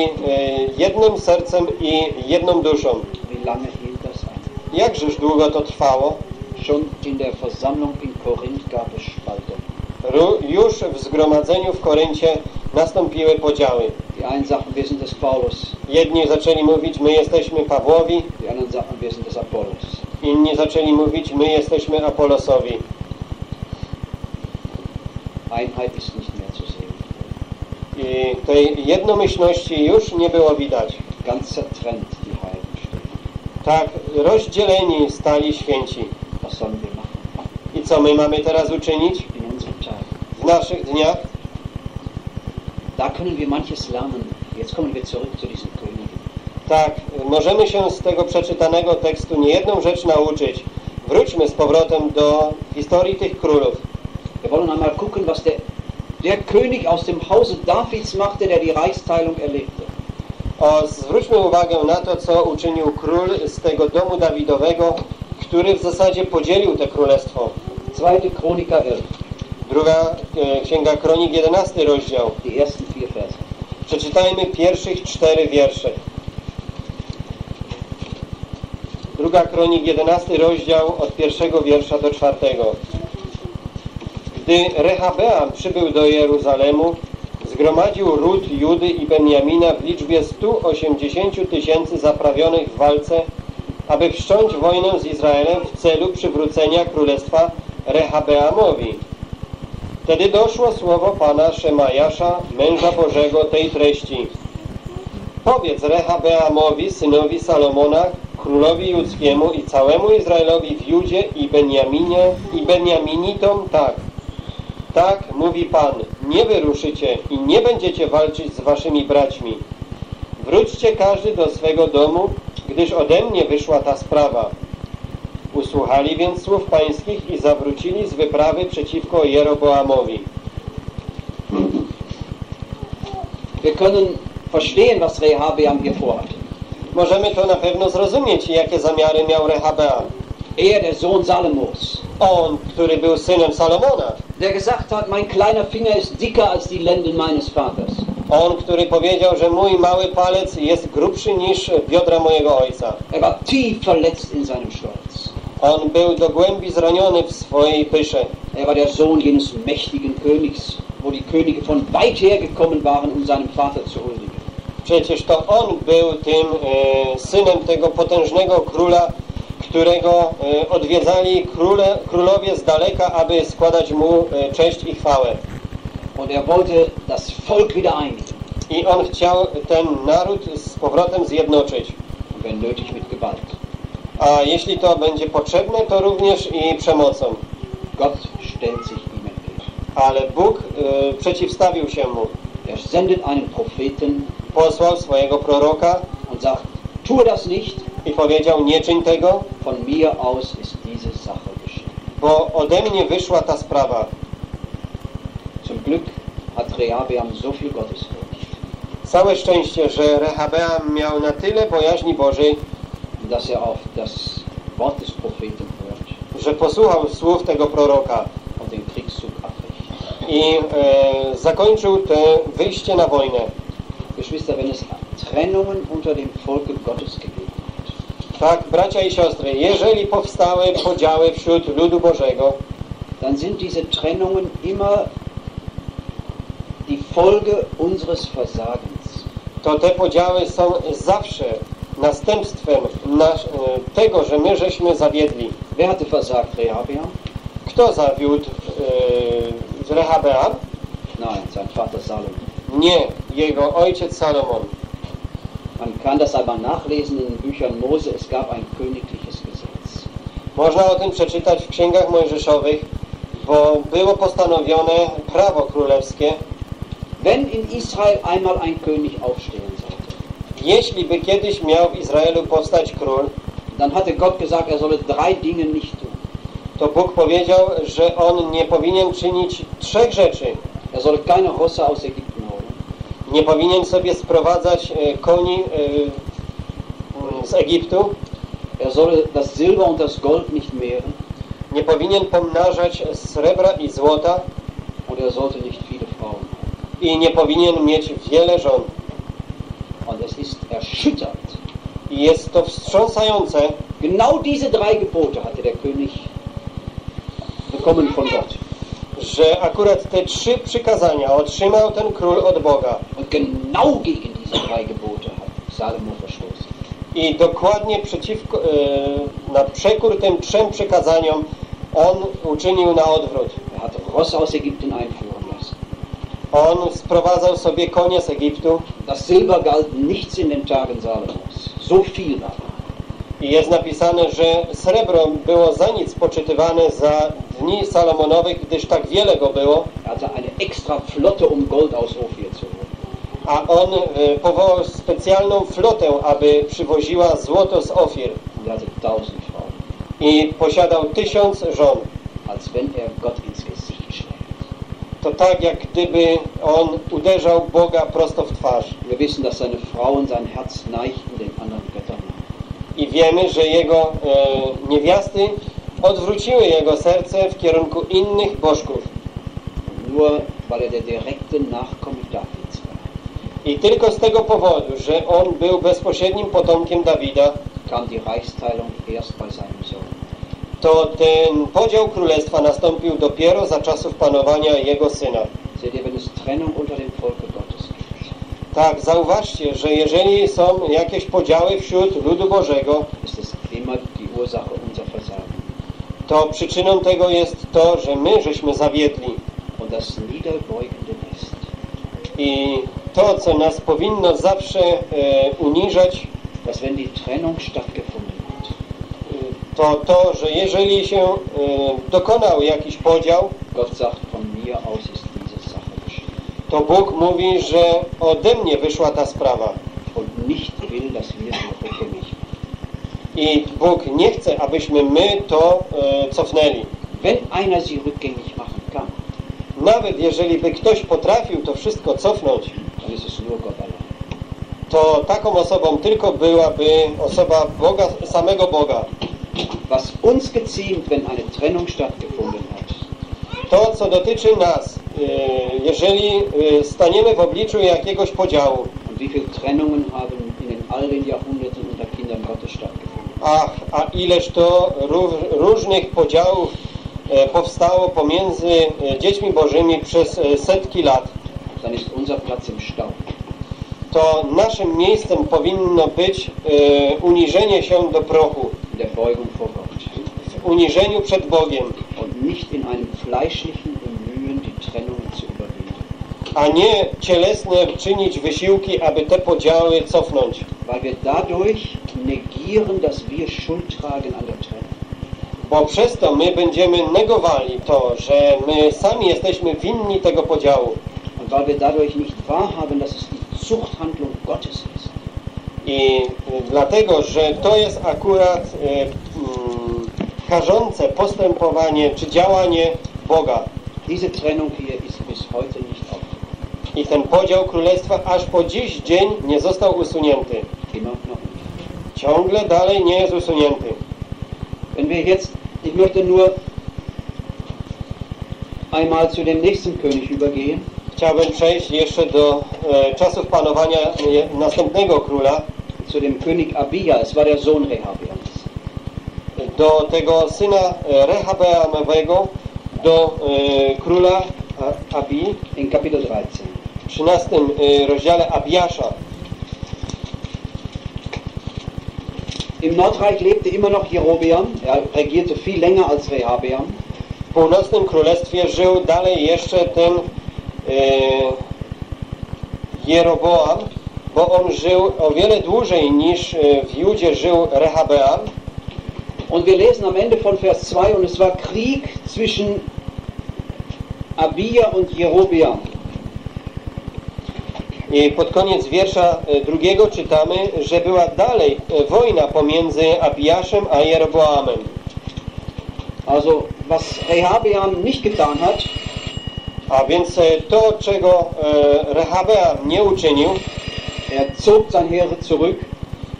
jednym sercem i jedną duszą. Jakżeż długo to trwało? Już w zgromadzeniu w Koryncie nastąpiły podziały. Jedni zaczęli mówić, my jesteśmy Pawłowi. Inni zaczęli mówić, my jesteśmy Apollosowi. I tej jednomyślności już nie było widać. Tak, rozdzieleni stali święci. I co my mamy teraz uczynić? W naszych dniach? Tak, możemy się z tego przeczytanego tekstu niejedną rzecz nauczyć. Wróćmy z powrotem do historii tych królów. Wir wollen einmal gucken, was der, der König aus dem Hause Davids machte, der die Reichsteilung erlebte. O, zwróćmy uwagę na to, co uczynił król z tego domu Dawidowego, który w zasadzie podzielił to królestwo. Zweite Chronika elf. Druga księga Kronik, jedenasty rozdział. Przeczytajmy pierwszych cztery wiersze. Druga Kronik, jedenasty rozdział, od pierwszego wiersza do czwartego. Gdy Rehabeam przybył do Jeruzalemu, zgromadził ród Judy i Benjamina w liczbie stu osiemdziesięciu tysięcy zaprawionych w walce, aby wszcząć wojnę z Izraelem w celu przywrócenia królestwa Rehabeamowi. Wtedy doszło słowo Pana Szemajasza, męża Bożego, tej treści. Powiedz Rehabeamowi, synowi Salomona, królowi judzkiemu i całemu Izraelowi w Judzie i Benjaminie i Benjaminitom tak. Tak, mówi Pan, nie wyruszycie i nie będziecie walczyć z waszymi braćmi. Wróćcie każdy do swego domu, gdyż ode mnie wyszła ta sprawa. Usłuchali więc słów pańskich i zawrócili z wyprawy przeciwko Jeroboamowi. Wir können verstehen, was Rehabeam hier vorhat. Możemy to na pewno zrozumieć, jakie zamiary miał Rehabeam. Er, der Sohn Salomos. On, który był synem Salomona. Der gesagt hat, mein kleiner Finger ist dicker als die Lenden meines Vaters. On, który powiedział, że mój mały palec jest grubszy niż biodra mojego ojca. Er war tief verletzt in seinem Stolz. On był do głębi zraniony w swojej pysze. Er war der Sohn jenes mächtigen Königs, wo die Könige von weit her gekommen waren, um seinem Vater zu huldigen. Przecież to on był tym e, synem tego potężnego króla, którego e, odwiedzali króle, królowie z daleka, aby składać mu e, cześć i chwałę. Und er wollte das Volk wieder ein. I on chciał ten naród z powrotem zjednoczyć. Und wenn nötig mit Gewalt. A jeśli to będzie potrzebne, to również i przemocą. Gott stellt sich ihm entgegen. Ale Bóg e, przeciwstawił się mu. Er sendet einen Propheten. Posłał swojego proroka. Und sagt, tue das nicht. I powiedział, nie czyń tego. Von mir aus ist diese Sache geschehen. Bo ode mnie wyszła ta sprawa. Zum Glück hat Rehabeam so viel Gottesfurcht. Całe szczęście, że Rehabeam miał na tyle bojaźni Bożej, dass er auf das Wort des Propheten hört, że posłuchał słów tego proroka. Und den Kriegszug abbricht. I e, zakończył to wyjście na wojnę. Geschwister, wenn es Trennungen unter dem Volke Gottes gegeben hat. Tak, bracia i siostry, jeżeli powstały podziały wśród ludu Bożego, dann sind diese Trennungen immer die Folge unseres Versagens. To te podziały są zawsze następstwem nas, tego, że my żeśmy zawiedli. Wer hatte versagt, Rehabeam? Kto zawiódł e, Rehabeam? Nein, sein Vater Salomon. Nie, jego ojciec Salomon. Man kann das aber nachlesen in den Büchern Mose, es gab ein königliches Gesetz. Można o tym przeczytać w księgach mojżeszowych, bo było postanowione prawo królewskie. Wenn in Israel einmal ein König aufstehen sollte. Jeśli by kiedyś miał w Izraelu powstać król, dann hatte Gott gesagt, er solle drei Dinge nicht tun. To Bóg powiedział, że on nie powinien czynić trzech rzeczy. Er solle keine Rosse aus Ägypten. Nie powinien sobie sprowadzać koni z Egiptu. Er soll das Silber und das Gold nicht mehren. Nie powinien pomnażać srebra i złota. Und er sollte nicht viele Frauen. I nie powinien mieć wiele żon. Und es ist erschütternd. I jest to wstrząsające. Genau diese drei Gebote hatte der König bekommen von Gott. Że akurat te trzy przykazania otrzymał ten król od Boga. Genau gegen diese drei Gebote hat Salomo verstoßen. I dokładnie przeciwko, e, na przekór tym trzem przykazaniom on uczynił na odwrót. Er hat Ross aus Ägypten einführen lassen. On sprowadzał sobie konie z Egiptu. Das Silber galt nichts in den Tagen Salomos. So viel war. I jest napisane, że srebro było za nic poczytywane za dni Salomonowych, gdyż tak wiele go było. A on powołał specjalną flotę, aby przywoziła złoto z Ofir. I posiadał tysiąc żon. To tak, jak gdyby on uderzał Boga prosto w twarz. I wiemy, że jego e, niewiasty odwróciły jego serce w kierunku innych bożków. nur, weil er der direkte Nachkomme Dawids war. I tylko z tego powodu, że on był bezpośrednim potomkiem Dawida, kam die Reichsteilung erst bei seinem Sohn. To ten podział królestwa nastąpił dopiero za czasów panowania jego syna. Seht ihr, wenn es Trennung unter dem Volke Gottes gibt. Tak, zauważcie, że jeżeli są jakieś podziały wśród ludu Bożego, ist es immer die Ursache unser Versagen. To przyczyną tego jest to, że my żeśmy zawiedli. Und das niederbeugende Nest. I to, co nas powinno zawsze e, uniżać, dass wenn die Trennung stattgefunden hat, to to, że jeżeli się e, dokonał jakiś podział, Gott sagt, von mir aus ist diese Sache geschehen. To Bóg mówi, że ode mnie wyszła ta sprawa. Und nicht will, dass wir so mich. I Bóg nie chce, abyśmy my to e, cofnęli. Wenn einer sie rückgängig machen kann, nawet jeżeli by ktoś potrafił to wszystko cofnąć, to taką osobą tylko byłaby osoba Boga, samego Boga. Was uns geziemt, wenn eine Trennung stattgefunden hat. To, co dotyczy nas, e, jeżeli e, staniemy w obliczu jakiegoś podziału. Und wie viel Trennungen haben in den all den Jahrhunderten unter Kindern Gottes stattgefunden? Ach, a ileż to ró różnych podziałów e, powstało pomiędzy e, dziećmi bożymi przez e, setki lat. Dann ist unser Platz im Stau. To naszym miejscem powinno być e, uniżenie się do prochu. Der Beugung vor Gott. W uniżeniu przed Bogiem. Und nicht in einem fleischlichen Bemühen die Trennung zu überwinden. A nie cielesne czynić wysiłki, aby te podziały cofnąć. Weil wir dadurch negieren, dass wir Schuld tragen an der Trennung. Bo przez to my będziemy negowali to, że my sami jesteśmy winni tego podziału. Und weil wir dadurch nicht wahrhaben, dass es die Zuchthandlung Gottes ist. I dlatego, że to jest akurat e, mm, karzące postępowanie czy działanie Boga. Diese Trennung hier ist bis heute nicht auf. I ten podział królestwa aż po dziś dzień nie został usunięty. Ciągle dalej nie jest usunięty. Wenn wir jetzt, ich möchte nur einmal zu dem nächsten König übergehen. Chciałbym przejść jeszcze do e, czasów panowania e, następnego króla. Zu dem König Abia, es war der Sohn Rehabeams. Do tego syna Rehabeamowego, do e, króla Abi. In Kapitel dreizehn. W trzynastym e, rozdziale Abiasza. Im Nordreich lebte immer noch Jeroboam, er regierte viel länger als Rehabeam. W północnym królestwie żył dalej jeszcze ten Jeroboam, bo on żył o wiele dłużej niż w Judzie żył Rehabeam. Und wir lesen am Ende von Vers zwei, und es war Krieg zwischen Abia und Jeroboam. I pod koniec wiersza drugiego czytamy, że była dalej wojna pomiędzy Abiaszem a Jeroboamem. Also, was Rehabeam nicht getan hat, a więc to, czego Rehabeam nie uczynił, er zog sein Heer zurück,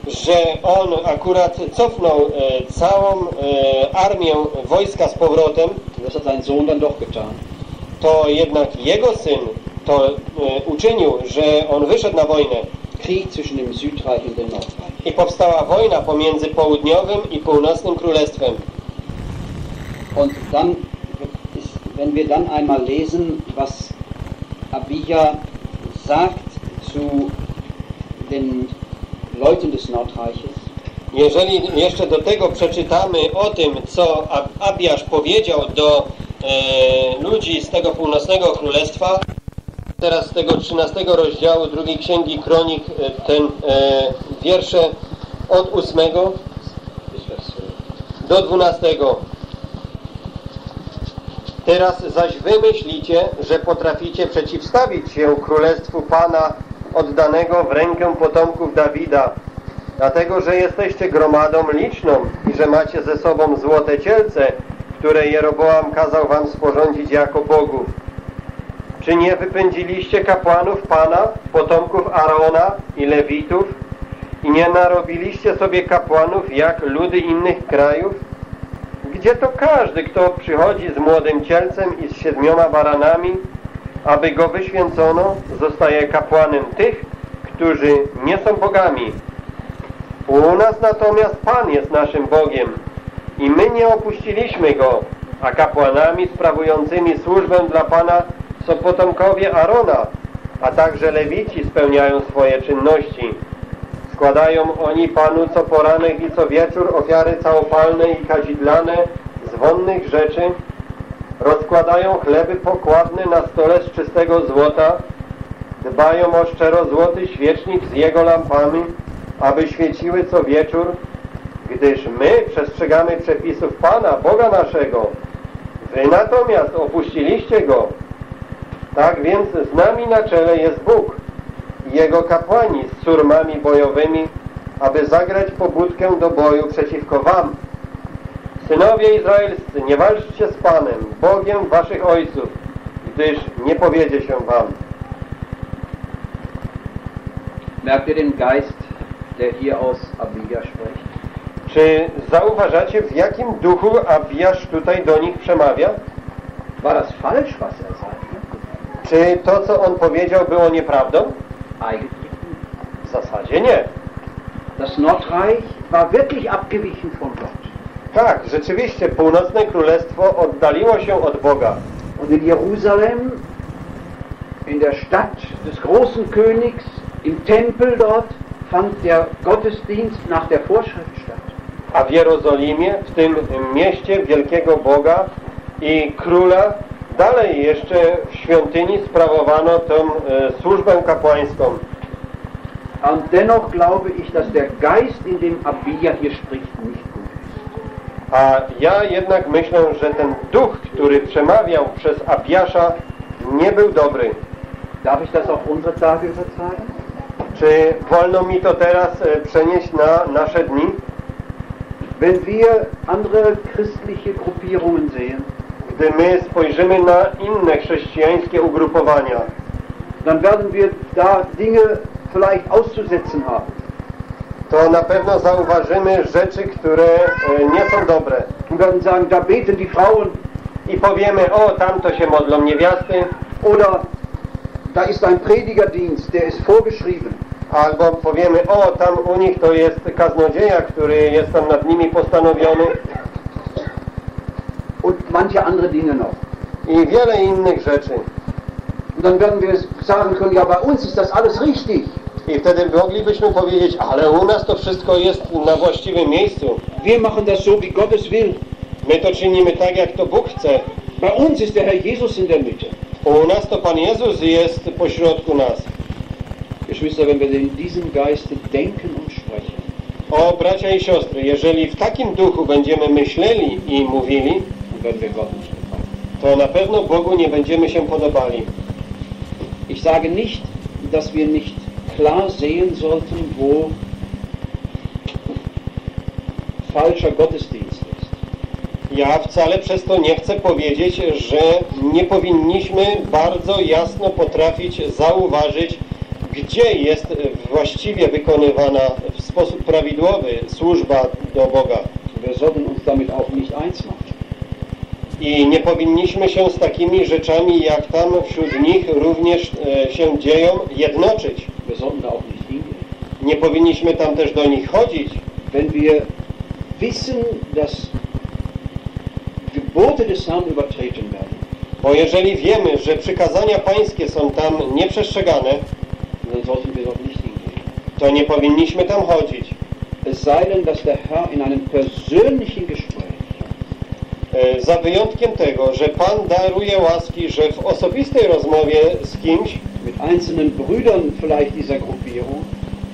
że on akurat cofnął całą armię wojska z powrotem, das hat sein Sohn dann doch getan. To jednak jego syn to e, uczynił, że on wyszedł na wojnę. Krieg zwischen dem Südreich und dem Nordreich. I powstała wojna pomiędzy południowym i północnym królestwem. Und dann, wenn wir dann einmal lesen, was Abia sagt zu den Leuten des Nordreiches. Jeżeli jeszcze do tego przeczytamy o tym, co Abiasz powiedział do e, ludzi z tego północnego królestwa. Teraz z tego trzynastego rozdziału drugiej Księgi Kronik, ten e, wiersze od ósmego do dwunastego. Teraz zaś wy myślicie, że potraficie przeciwstawić się królestwu Pana oddanego w rękę potomków Dawida, dlatego że jesteście gromadą liczną i że macie ze sobą złote cielce, które Jeroboam kazał wam sporządzić jako bogów. Czy nie wypędziliście kapłanów Pana, potomków Arona i Lewitów, i nie narobiliście sobie kapłanów jak ludy innych krajów? Gdzie to każdy, kto przychodzi z młodym cielcem i z siedmioma baranami, Aby go wyświęcono, zostaje kapłanem tych, którzy nie są bogami. U nas natomiast Pan jest naszym Bogiem i my nie opuściliśmy Go, a kapłanami sprawującymi służbę dla Pana są potomkowie Arona, a także Lewici spełniają swoje czynności. Składają oni Panu co poranek i co wieczór ofiary całopalne i kadzidlane z wonnych rzeczy, rozkładają chleby pokładne na stole z czystego złota, dbają o szczerozłoty świecznik z jego lampami, aby świeciły co wieczór, gdyż my przestrzegamy przepisów Pana, Boga naszego. Wy natomiast opuściliście Go. Tak więc z nami na czele jest Bóg i Jego kapłani z surmami bojowymi, aby zagrać pobudkę do boju przeciwko wam. Synowie izraelscy, nie walczcie z Panem, Bogiem waszych ojców, gdyż nie powiedzie się wam. Merkt ihr den Geist, der hier aus Abiasz spricht? Czy zauważacie, w jakim duchu Abiasz tutaj do nich przemawia? War das falsch, was er sagte? Czy to, co on powiedział, było nieprawdą? W zasadzie nie. Das Nordreich war wirklich abgewichen von Gott. Tak, rzeczywiście północne królestwo oddaliło się od Boga. Und in Jerusalem, in der Stadt des großen Königs, im Tempel dort fand der Gottesdienst nach der Vorschrift statt. A w Jerozolimie, w tym mieście wielkiego Boga i króla, dalej jeszcze w świątyni sprawowano tę e, służbę kapłańską. Und dennoch glaube ich, dass der Geist, in dem Abiasz hier spricht, nicht gut ist. A ja jednak myślę, że ten duch, który przemawiał przez Abiasza, nie był dobry. Darf ich das auf unsere Tage übertragen? Czy wolno mi to teraz e, przenieść na nasze dni? Wenn wir andere christliche Gruppierungen sehen, gdy my spojrzymy na inne chrześcijańskie ugrupowania, dann werden wir da Dinge vielleicht auszusetzen haben. To na pewno zauważymy rzeczy, które e, nie są dobre. Wir werden sagen, da beten die Frauen. I powiemy, o, tamto się modlą niewiasty. Oder da ist ein Predigerdienst, der ist vorgeschrieben. Albo powiemy, o, tam u nich to jest kaznodzieja, który jest tam nad nimi postanowiony. Und manche andere Dinge noch. I wiele innych rzeczy. Und dann werden wir sagen können, ja, bei uns ist das alles richtig. I wtedy moglibyśmy powiedzieć, ale u nas to wszystko jest na właściwym miejscu. Wir machen das so, wie Gottes will. My to czynimy tak, jak to Bóg chce. Bei uns ist der Herr Jesus in der Mitte. U nas to Pan Jezus jest pośrodku nas. Geschwister, wenn wir in diesem Geiste denken und sprechen. O, bracia i siostry, jeżeli w takim duchu będziemy myśleli i mówili, to na pewno Bogu nie będziemy się podobali. Ich sage nicht, dass wir nicht klar sehen sollten, wo falscher Gottesdienst ist. Ja wcale przez to nie chcę powiedzieć, że nie powinniśmy bardzo jasno potrafić zauważyć, gdzie jest właściwie wykonywana w sposób prawidłowy służba do Boga. Wir sollten uns damit auch nicht eins machen. I nie powinniśmy się z takimi rzeczami, jak tam wśród nich również e, się dzieją, jednoczyć. Nie powinniśmy tam też do nich chodzić. Wenn wir wissen, dass Gebote des Herrn übertreten werden. Bo jeżeli wiemy, że przykazania pańskie są tam nieprzestrzegane, to nie powinniśmy tam chodzić. Es sei denn, dass der Herr in einem persönlichen Gespräch. Za wyjątkiem tego, że Pan daruje łaski, że w osobistej rozmowie z kimś, mit einzelnen Brüdern vielleicht dieser Gruppierung,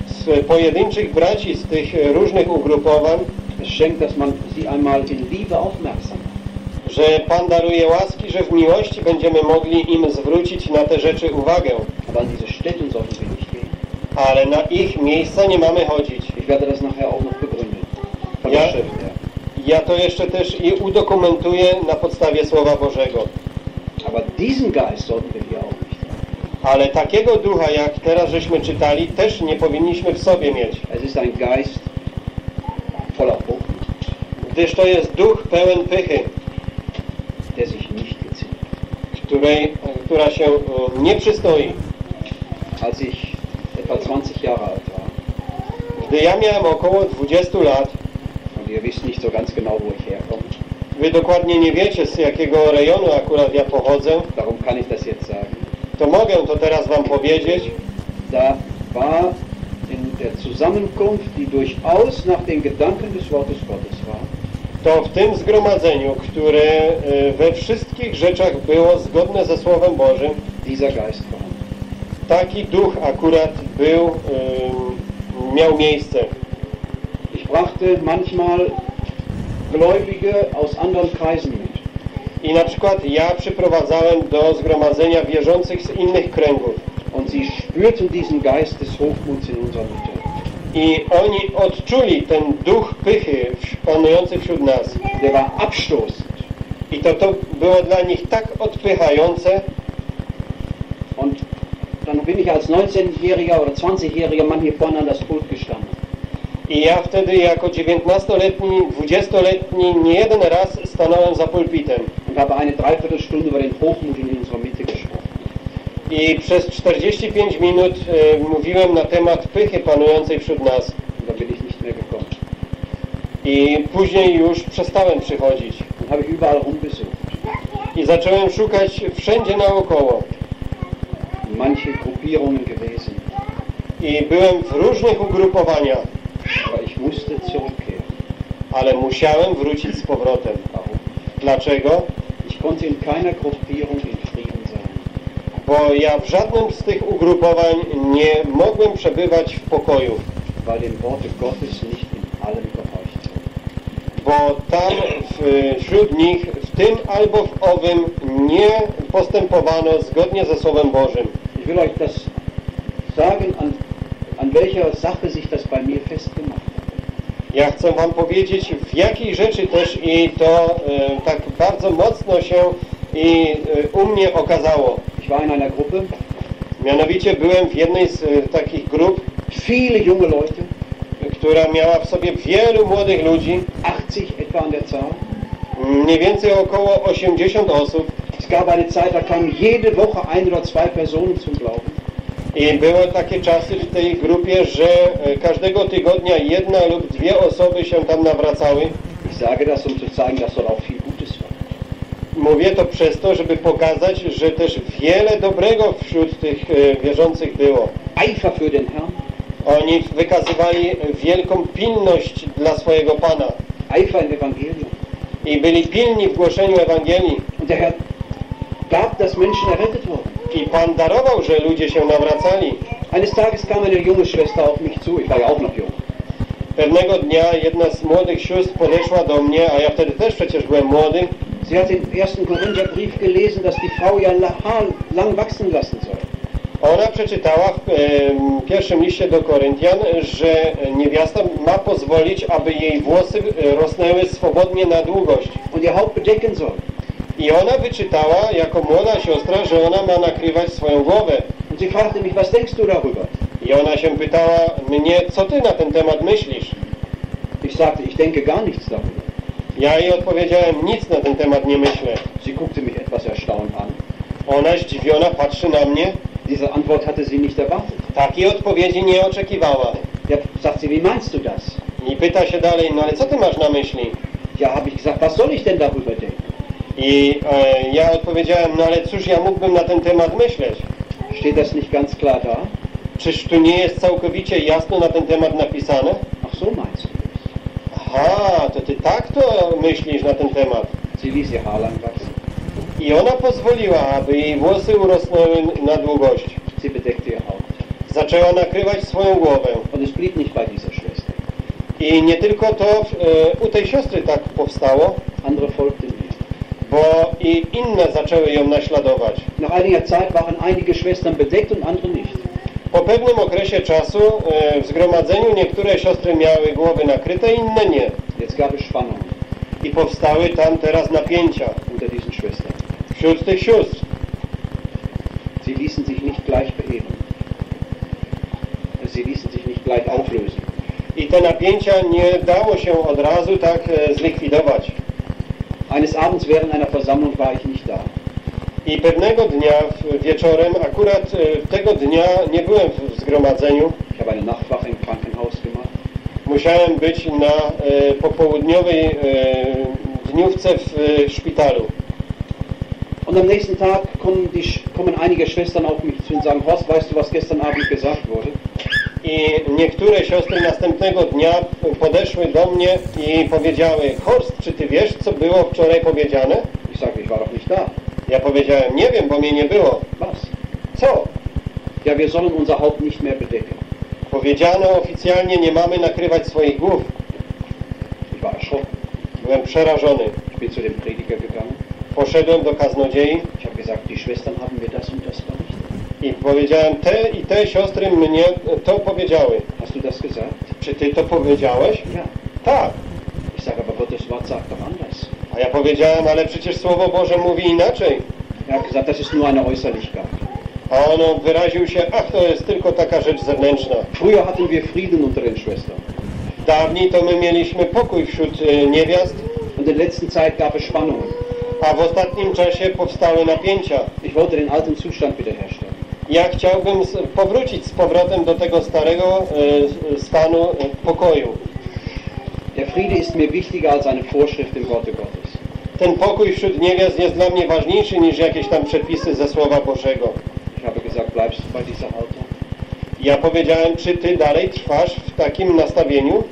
z pojedynczych braci z tych różnych ugrupowań, es schenkt, dass man sie einmal in Liebe aufmerksam macht. Że Pan daruje łaski, że w miłości będziemy mogli im zwrócić na te rzeczy uwagę. Aber an diese Stätten sollten wir nicht gehen. Ale na ich miejsca nie mamy chodzić. Ich werde das nachher auch noch begründen. Von der Schrift her. Ja to jeszcze też i udokumentuję na podstawie Słowa Bożego. Ale takiego ducha, jak teraz żeśmy czytali, też nie powinniśmy w sobie mieć. Gdyż to jest duch pełen pychy, której, która się nie przystoi. Als ich etwa zwanzig Jahre alt war. Gdy ja miałem około dwudziestu lat, und ihr wisst nicht so ganz genau, wo ich herkomme. Wy dokładnie nie wiecie, z jakiego rejonu akurat ja pochodzę. Darum kann ich das jetzt sagen. To mogę to teraz wam powiedzieć. Da war in der Zusammenkunft, die durchaus nach den Gedanken des Wortes Gottes war. To w tym zgromadzeniu, które we wszystkich rzeczach było zgodne ze Słowem Bożym, dieser Geist war. Taki duch akurat był, miał miejsce. Ich brachte manchmal Gläubige aus anderen Kreisen mit. I na przykład ja przyprowadzałem do zgromadzenia wierzących z innych kręgów. Und sie spürten diesen Geist des Hochmuts in unserer Mitte. I oni odczuli ten duch pychy panujący wśród nas. Der war abstoßend. I to, to było dla nich tak odpychające. Und dann bin ich als neunzehnjähriger oder zwanzigjähriger Mann hier vorne an das Pult gestanden. I ja wtedy jako dziewiętnastoletni, dwudziestoletni nie jeden raz stanąłem za pulpitem. Und habe eine Dreiviertelstunde über den Hochmut in unserer Mitte gesprochen. I przez czterdzieści pięć minut e, mówiłem na temat pychy panującej wśród nas. Da bin ich nicht mehr gekommen. I później już przestałem przychodzić. Und habe ich überall rumgesucht. I zacząłem szukać wszędzie naokoło. Manche Gruppierungen gewesen. I byłem w różnych ugrupowaniach. Aber ich musste zurückkehren. Ale musiałem wrócić z powrotem. Dlaczego? Ich konnte in keiner Gruppierung in Frieden sein. Bo ja w żadnym z tych ugrupowań nie mogłem przebywać w pokoju. Weil dem Worte Gottes nicht in allem gehorcht. Bo tam wśród nich w tym albo w owym nie postępowano zgodnie ze Słowem Bożym. Ich will euch das sagen an an welcher Sache sich das bei mir festgemacht hat. Ja chcę wam powiedzieć, w jakiej rzeczy też i to e, tak bardzo mocno się i e, u mnie okazało. Ich war in einer Gruppe. Mianowicie byłem w jednej z e, takich grup, viele junge Leute, która miała w sobie wielu młodych ludzi, achtzig etwa an der Zahl. Mniej więcej około osiemdziesiąt osób. Es gab eine Zeit, da kamen jede Woche ein oder zwei Personen zum Glauben. I były takie czasy w tej grupie, że każdego tygodnia jedna lub dwie osoby się tam nawracały. Mówię to przez to, żeby pokazać, że też wiele dobrego wśród tych wierzących było. Oni wykazywali wielką pilność dla swojego Pana. I byli pilni w głoszeniu Ewangelii. Gab, dass Menschen errettet wurden. I Pan darował, że ludzie się nawracali. Eines Tages kam eine junge Schwester auf mich zu, ich war ja auch noch jung. Pewnego dnia jedna z młodych sióstr podeszła do mnie, a ja wtedy też przecież byłem młody. Sie hat den ersten Korintherbrief gelesen, dass die Frau ja Haar lang wachsen lassen soll. Ona przeczytała w e, pierwszym liście do Koryntian, że niewiasta ma pozwolić, aby jej włosy rosnęły swobodnie na długość. Und ihr Haupt bedecken soll. I ona wyczytała, jako młoda siostra, że ona ma nakrywać swoją głowę. I ona się pytała mnie, co ty na ten temat myślisz? Ich sagte, ich denke gar nichts darüber. Ja jej odpowiedziałem, nic na ten temat nie myślę. Sie guckte mich etwas erstaunt an. Ona zdziwiona patrzy na mnie. Diese Antwort hatte sie nicht erwartet. Takiej odpowiedzi nie oczekiwała. Ja sagte, wie meinst du das? I pyta się dalej, no ale co ty masz na myśli? Ja habe ich gesagt, was soll ich denn darüber denken? I e, ja odpowiedziałem, no ale cóż ja mógłbym na ten temat myśleć? Steht das nicht ganz klar da? Czyż tu nie jest całkowicie jasno na ten temat napisane? Ach, so meinst du das? Aha, to ty tak to myślisz na ten temat. Sie ließ ihr Haar lang wachsen. I ona pozwoliła, aby jej włosy urosnęły na długość. Sie bedeckte ihr Haupt. Zaczęła nakrywać swoją głowę. Und es blieb nicht bei dieser Schwester. I nie tylko to e, u tej siostry tak powstało. Andere folgten ihr. Bo i inne zaczęły ją naśladować. Nach einiger Zeit waren einige Schwestern bedeckt und andere nicht. Po pewnym okresie czasu e, w zgromadzeniu niektóre siostry miały głowy nakryte, inne nie. Jetzt gab es Spannung. I powstały tam teraz napięcia unter diesen Schwestern. Wśród tych sióstr. Sie ließen sich nicht gleich beheben. Sie ließen sich nicht gleich auflösen. I te napięcia nie dało się od razu tak e, zlikwidować. Eines Abends während einer Versammlung war ich nicht da. I pewnego dnia wieczorem, akurat tego dnia nie byłem w zgromadzeniu. Musiałem być na popołudniowej dniówce w szpitalu. Und am nächsten Tag kommen, die, kommen einige Schwestern auf mich zu und sagen, Horst, weißt du, was gestern Abend gesagt wurde? I niektóre siostry następnego dnia podeszły do mnie i powiedziały, Horst, czy ty wiesz, co było wczoraj powiedziane? Ich sage, ich war doch nicht da. Ja powiedziałem, nie wiem, bo mnie nie było. Was? Co? Ja, wir sollen unser Haupt nicht mehr bedecken. Powiedziano oficjalnie, nie mamy nakrywać swoich głów. Ich war erschrocken. Byłem przerażony. Ich bin zu dem Prediger gegangen. Poszedłem do kaznodziei. Ich habe gesagt, die Schwestern haben mir das und das berichtet. I powiedziałem, te i te siostry mnie to powiedziały. Hast du das gesagt? Czy ty to powiedziałeś? Ja. Tak. Ich sage, aber Gottes Wort sagt doch anders. A ja powiedziałem, ale przecież Słowo Boże mówi inaczej. Ja habe gesagt, das ist nur eine Äußerlichkeit. A ono wyraził się, ach, to jest tylko taka rzecz zewnętrzna. Früher hatten wir Frieden unter den Schwestern. Dawniej to my mieliśmy pokój wśród y, niewiast. Und in der letzten Zeit gab es Spannungen. A w ostatnim czasie powstały napięcia. Ich wollte den alten Zustand wiederherstellen. Ja chciałbym z, powrócić z powrotem do tego starego y, stanu y, pokoju. Der Friede ist mir wichtiger als eine Vorschrift im Worte Gottes. Ten pokój wśród niewiast jest dla mnie ważniejszy niż jakieś tam przepisy ze Słowa Bożego. Ich habe gesagt, bleibst du bei dieser Haltung? Ja powiedziałem, czy ty dalej trwasz w takim nastawieniu?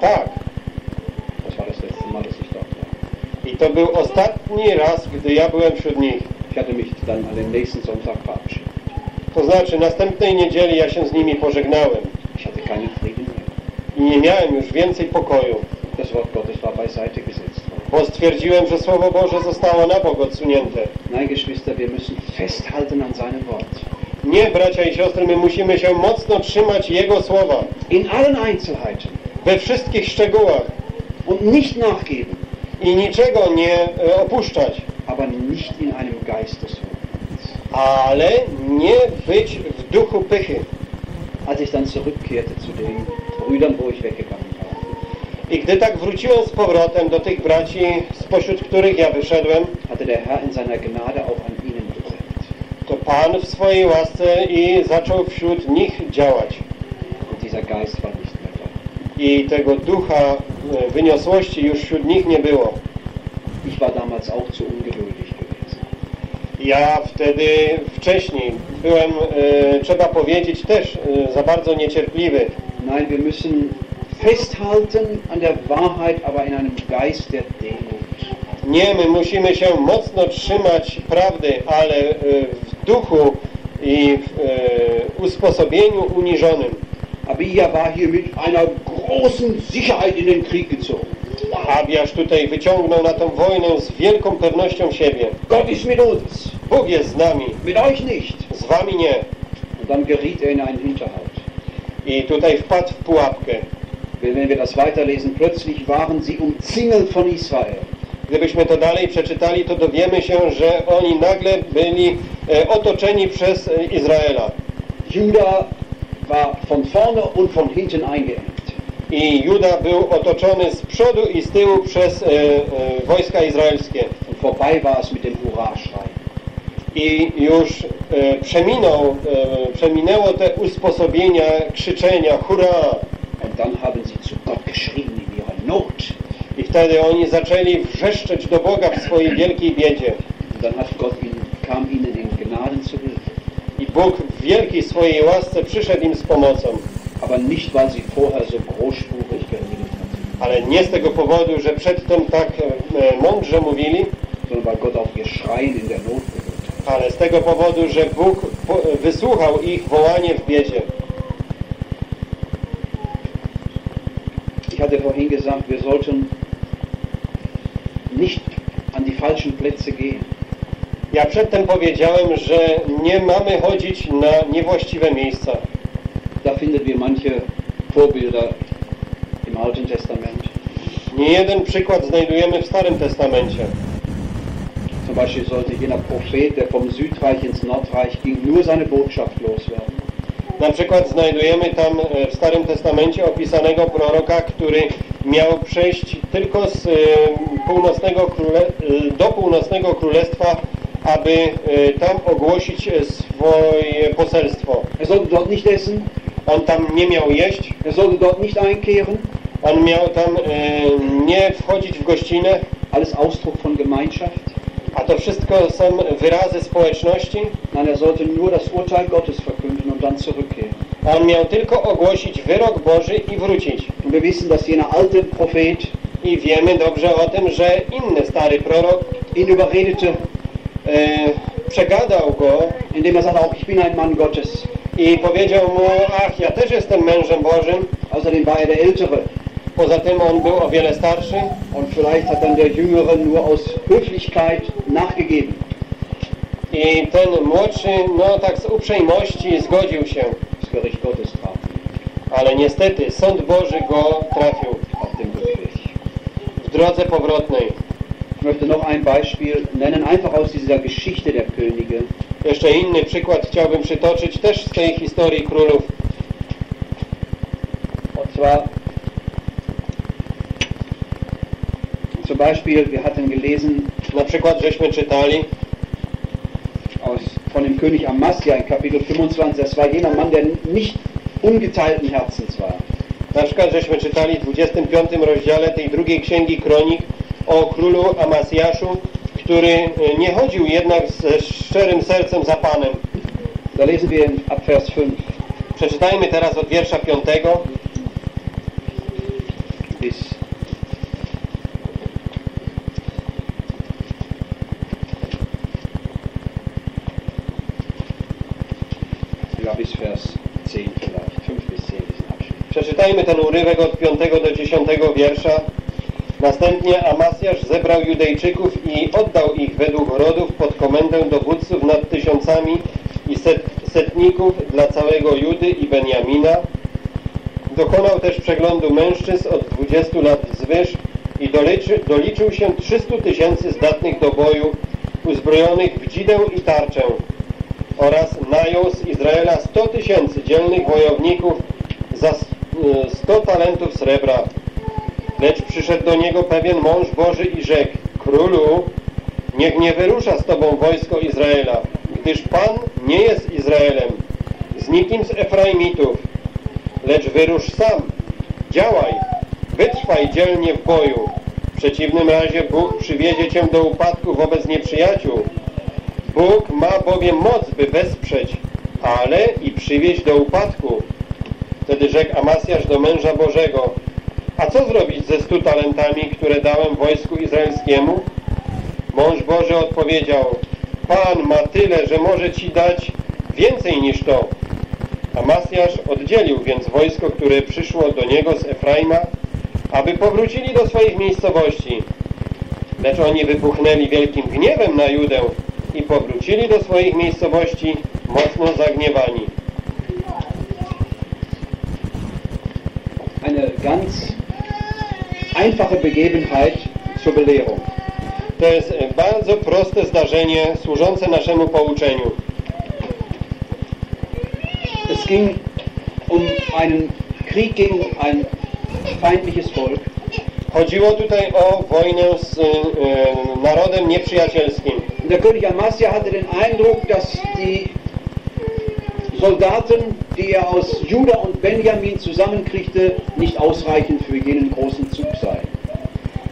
Tak. Das war das letzte Mal, dass ich dort war. I to był ostatni raz, gdy ja byłem wśród nich. Ich hatte mich dann an dem nächsten Sonntag verabschiedet. To znaczy, następnej niedzieli ja się z nimi pożegnałem. Ich hatte keinen Frieden mehr. I nie miałem już więcej pokoju. Das Wort Gottes war beiseite gesetzt. Bo stwierdziłem, że Słowo Boże zostało na bok odsunięte. Nein, Geschwister, wir müssen festhalten an seinem Wort. Nie, bracia i siostry, my musimy się mocno trzymać Jego Słowa. In allen Einzelheiten. We wszystkich szczegółach. Und nicht nachgeben. I niczego nie opuszczać. Aber nicht in einem Geisteswort. Ale nie być w duchu pychy. Als ich dann zurückkehrte zu den Brüdern, wo ich weggegangen war. I gdy tak wróciłem z powrotem do tych braci, spośród których ja wyszedłem, to Pan w swojej łasce i zaczął wśród nich działać. I tego ducha wyniosłości już wśród nich nie było. Ja wtedy wcześniej byłem, e, trzeba powiedzieć, też e, za bardzo niecierpliwy. Nein, wir müssen festhalten an der Wahrheit, aber in einem Geist der Demut. Nie, my musimy się mocno trzymać prawdy, ale e, w duchu i w e, usposobieniu uniżonym. Abiasz war hier mit einer großen Sicherheit in den Krieg gezogen. Abiasz tutaj wyciągnął na tą wojnę z wielką pewnością siebie. Gott ist mit uns. Bóg jest z nami. Mit euch nicht. Z wami nie. Und dann geriet er in einen Hinterhalt. I tutaj wpadł w pułapkę. Wenn wir das weiterlesen, plötzlich waren sie umzingelt von Israel. Gdybyśmy to dalej przeczytali, to dowiemy się, że oni nagle byli e, otoczeni przez e, Izraela. Juda war von vorne und von hinten eingeengt. I Juda był otoczony z przodu i z tyłu przez e, e, wojska izraelskie. Und vorbei war es mit dem Hurra-Schrei. I już e, przeminął, e, przeminęło te usposobienia, krzyczenia, hurra! Und dann haben sie zu Gott geschrien in ihrer Not. I wtedy oni zaczęli wrzeszczeć do Boga w swojej wielkiej biedzie. Und dann hat Gott ihnen, kam ihnen in Gnaden zu Hilfe. I Bóg w wielkiej swojej łasce przyszedł im z pomocą. Aber nicht, weil sie vorher so großspurig geredet hatten. Ale nie z tego powodu, że przedtem tak e, mądrze mówili, sondern weil Gott auf ihr Schreien in der Not gehört hat. Ale z tego powodu, że Bóg po, wysłuchał ich wołanie w biedzie. Ich hatte vorhin gesagt, wir sollten nicht an die falschen Plätze gehen. Ja przedtem powiedziałem, że nie mamy chodzić na niewłaściwe miejsca. Da finden wir manche Vorbilder im Alten Testament. Nie jeden przykład znajdujemy w Starym Testamencie. Zum Beispiel sollte jeder Prophet, der vom Südreich ins Nordreich ging, nur seine Botschaft loswerden. Na przykład znajdujemy tam w Starym Testamencie opisanego proroka, który miał przejść tylko z północnego króle... do północnego królestwa aby tam ogłosić swoje poselstwo. Er sollte dort nicht essen. On tam nie miał jeść. Er sollte dort nicht einkehren. On miał tam nie wchodzić w gościnę. Alles Ausdruck von Gemeinschaft. A to wszystko są wyrazy społeczności. Nein, er sollte nur das Urteil Gottes verkünden und dann zurückkehren. On miał tylko ogłosić wyrok Boży i wrócić. Wir wissen, dass jener alte Prophet, i wiemy dobrze o tym, że inny stary prorok ihn überredete, e, przegadał go, indem er sagte, auch ich bin ein Mann Gottes. I powiedział mu, ach, ja też jestem mężem Bożym. Außerdem war er der Ältere. Poza tym on był o wiele starszy. Und vielleicht hat dann der Jüngere nur aus Höflichkeit nachgegeben. I ten młodszy, no tak z uprzejmości zgodził się. Das Gericht Gottes traf. Ale niestety sąd Boży go trafił. Auf dem Rückweg. W drodze powrotnej. Ich möchte noch ein Beispiel nennen, einfach aus dieser Geschichte der Könige. Jeszcze inny przykład chciałbym przytoczyć też z tej historii królów. Und zwar Zum Beispiel, wir hatten gelesen, na przykład żeśmy czytali aus, von dem König Amazjasz in Kapitel fünfundzwanzig, das war jener Mann, der nicht ungeteilten Herzens war. Na przykład żeśmy czytali w dwudziestym piątym rozdziale tej drugiej księgi Kronik o królu Amazjaszu, który nie chodził jednak ze szczerym sercem za Panem. Da lesen wir ab Vers fünf. Przeczytajmy teraz od wiersza piątego. Bis bis Vers zehn vielleicht, fünf bis zehn diesen Abschnitt. Przeczytajmy ten urywek od piątego do dziesiątego wiersza. Następnie Amazjasz zebrał Judejczyków i oddał ich według rodów pod komendę dowódców nad tysiącami i set, setników dla całego Judy i Benjamina. Dokonał też przeglądu mężczyzn od dwudziestu lat wzwyż i doliczy, doliczył się trzystu tysięcy zdatnych do boju, uzbrojonych w dzidę i tarczę. Oraz najął z Izraela sto tysięcy dzielnych wojowników za sto talentów srebra. Lecz przyszedł do niego pewien mąż Boży i rzekł: Królu, niech nie wyrusza z Tobą wojsko Izraela, gdyż Pan nie jest Izraelem, z nikim z Efraimitów. Lecz wyrusz sam, działaj, wytrwaj dzielnie w boju. W przeciwnym razie Bóg przywiedzie Cię do upadku wobec nieprzyjaciół. Bóg ma bowiem moc, by wesprzeć, ale i przywieźć do upadku. Wtedy rzekł Amazjasz do męża Bożego: A co zrobić ze stu talentami, które dałem wojsku izraelskiemu? Mąż Boży odpowiedział: Pan ma tyle, że może Ci dać więcej niż to. Amazjasz oddzielił więc wojsko, które przyszło do niego z Efraima, aby powrócili do swoich miejscowości. Lecz oni wybuchnęli wielkim gniewem na Judę i powrócili do swoich miejscowości mocno zagniewani. Eine ganz einfache Begebenheit zur Belehrung. To jest bardzo proste zdarzenie służące naszemu pouczeniu. Es ging um einen Krieg gegen ein feindliches Volk. Chodziło tutaj o wojnę z e, narodem nieprzyjacielskim. Der König Amazjasz hatte den Eindruck, dass die Soldaten, die er aus Juda und Benjamin zusammenkriegte, nicht ausreichend für jenen großen Zug seien.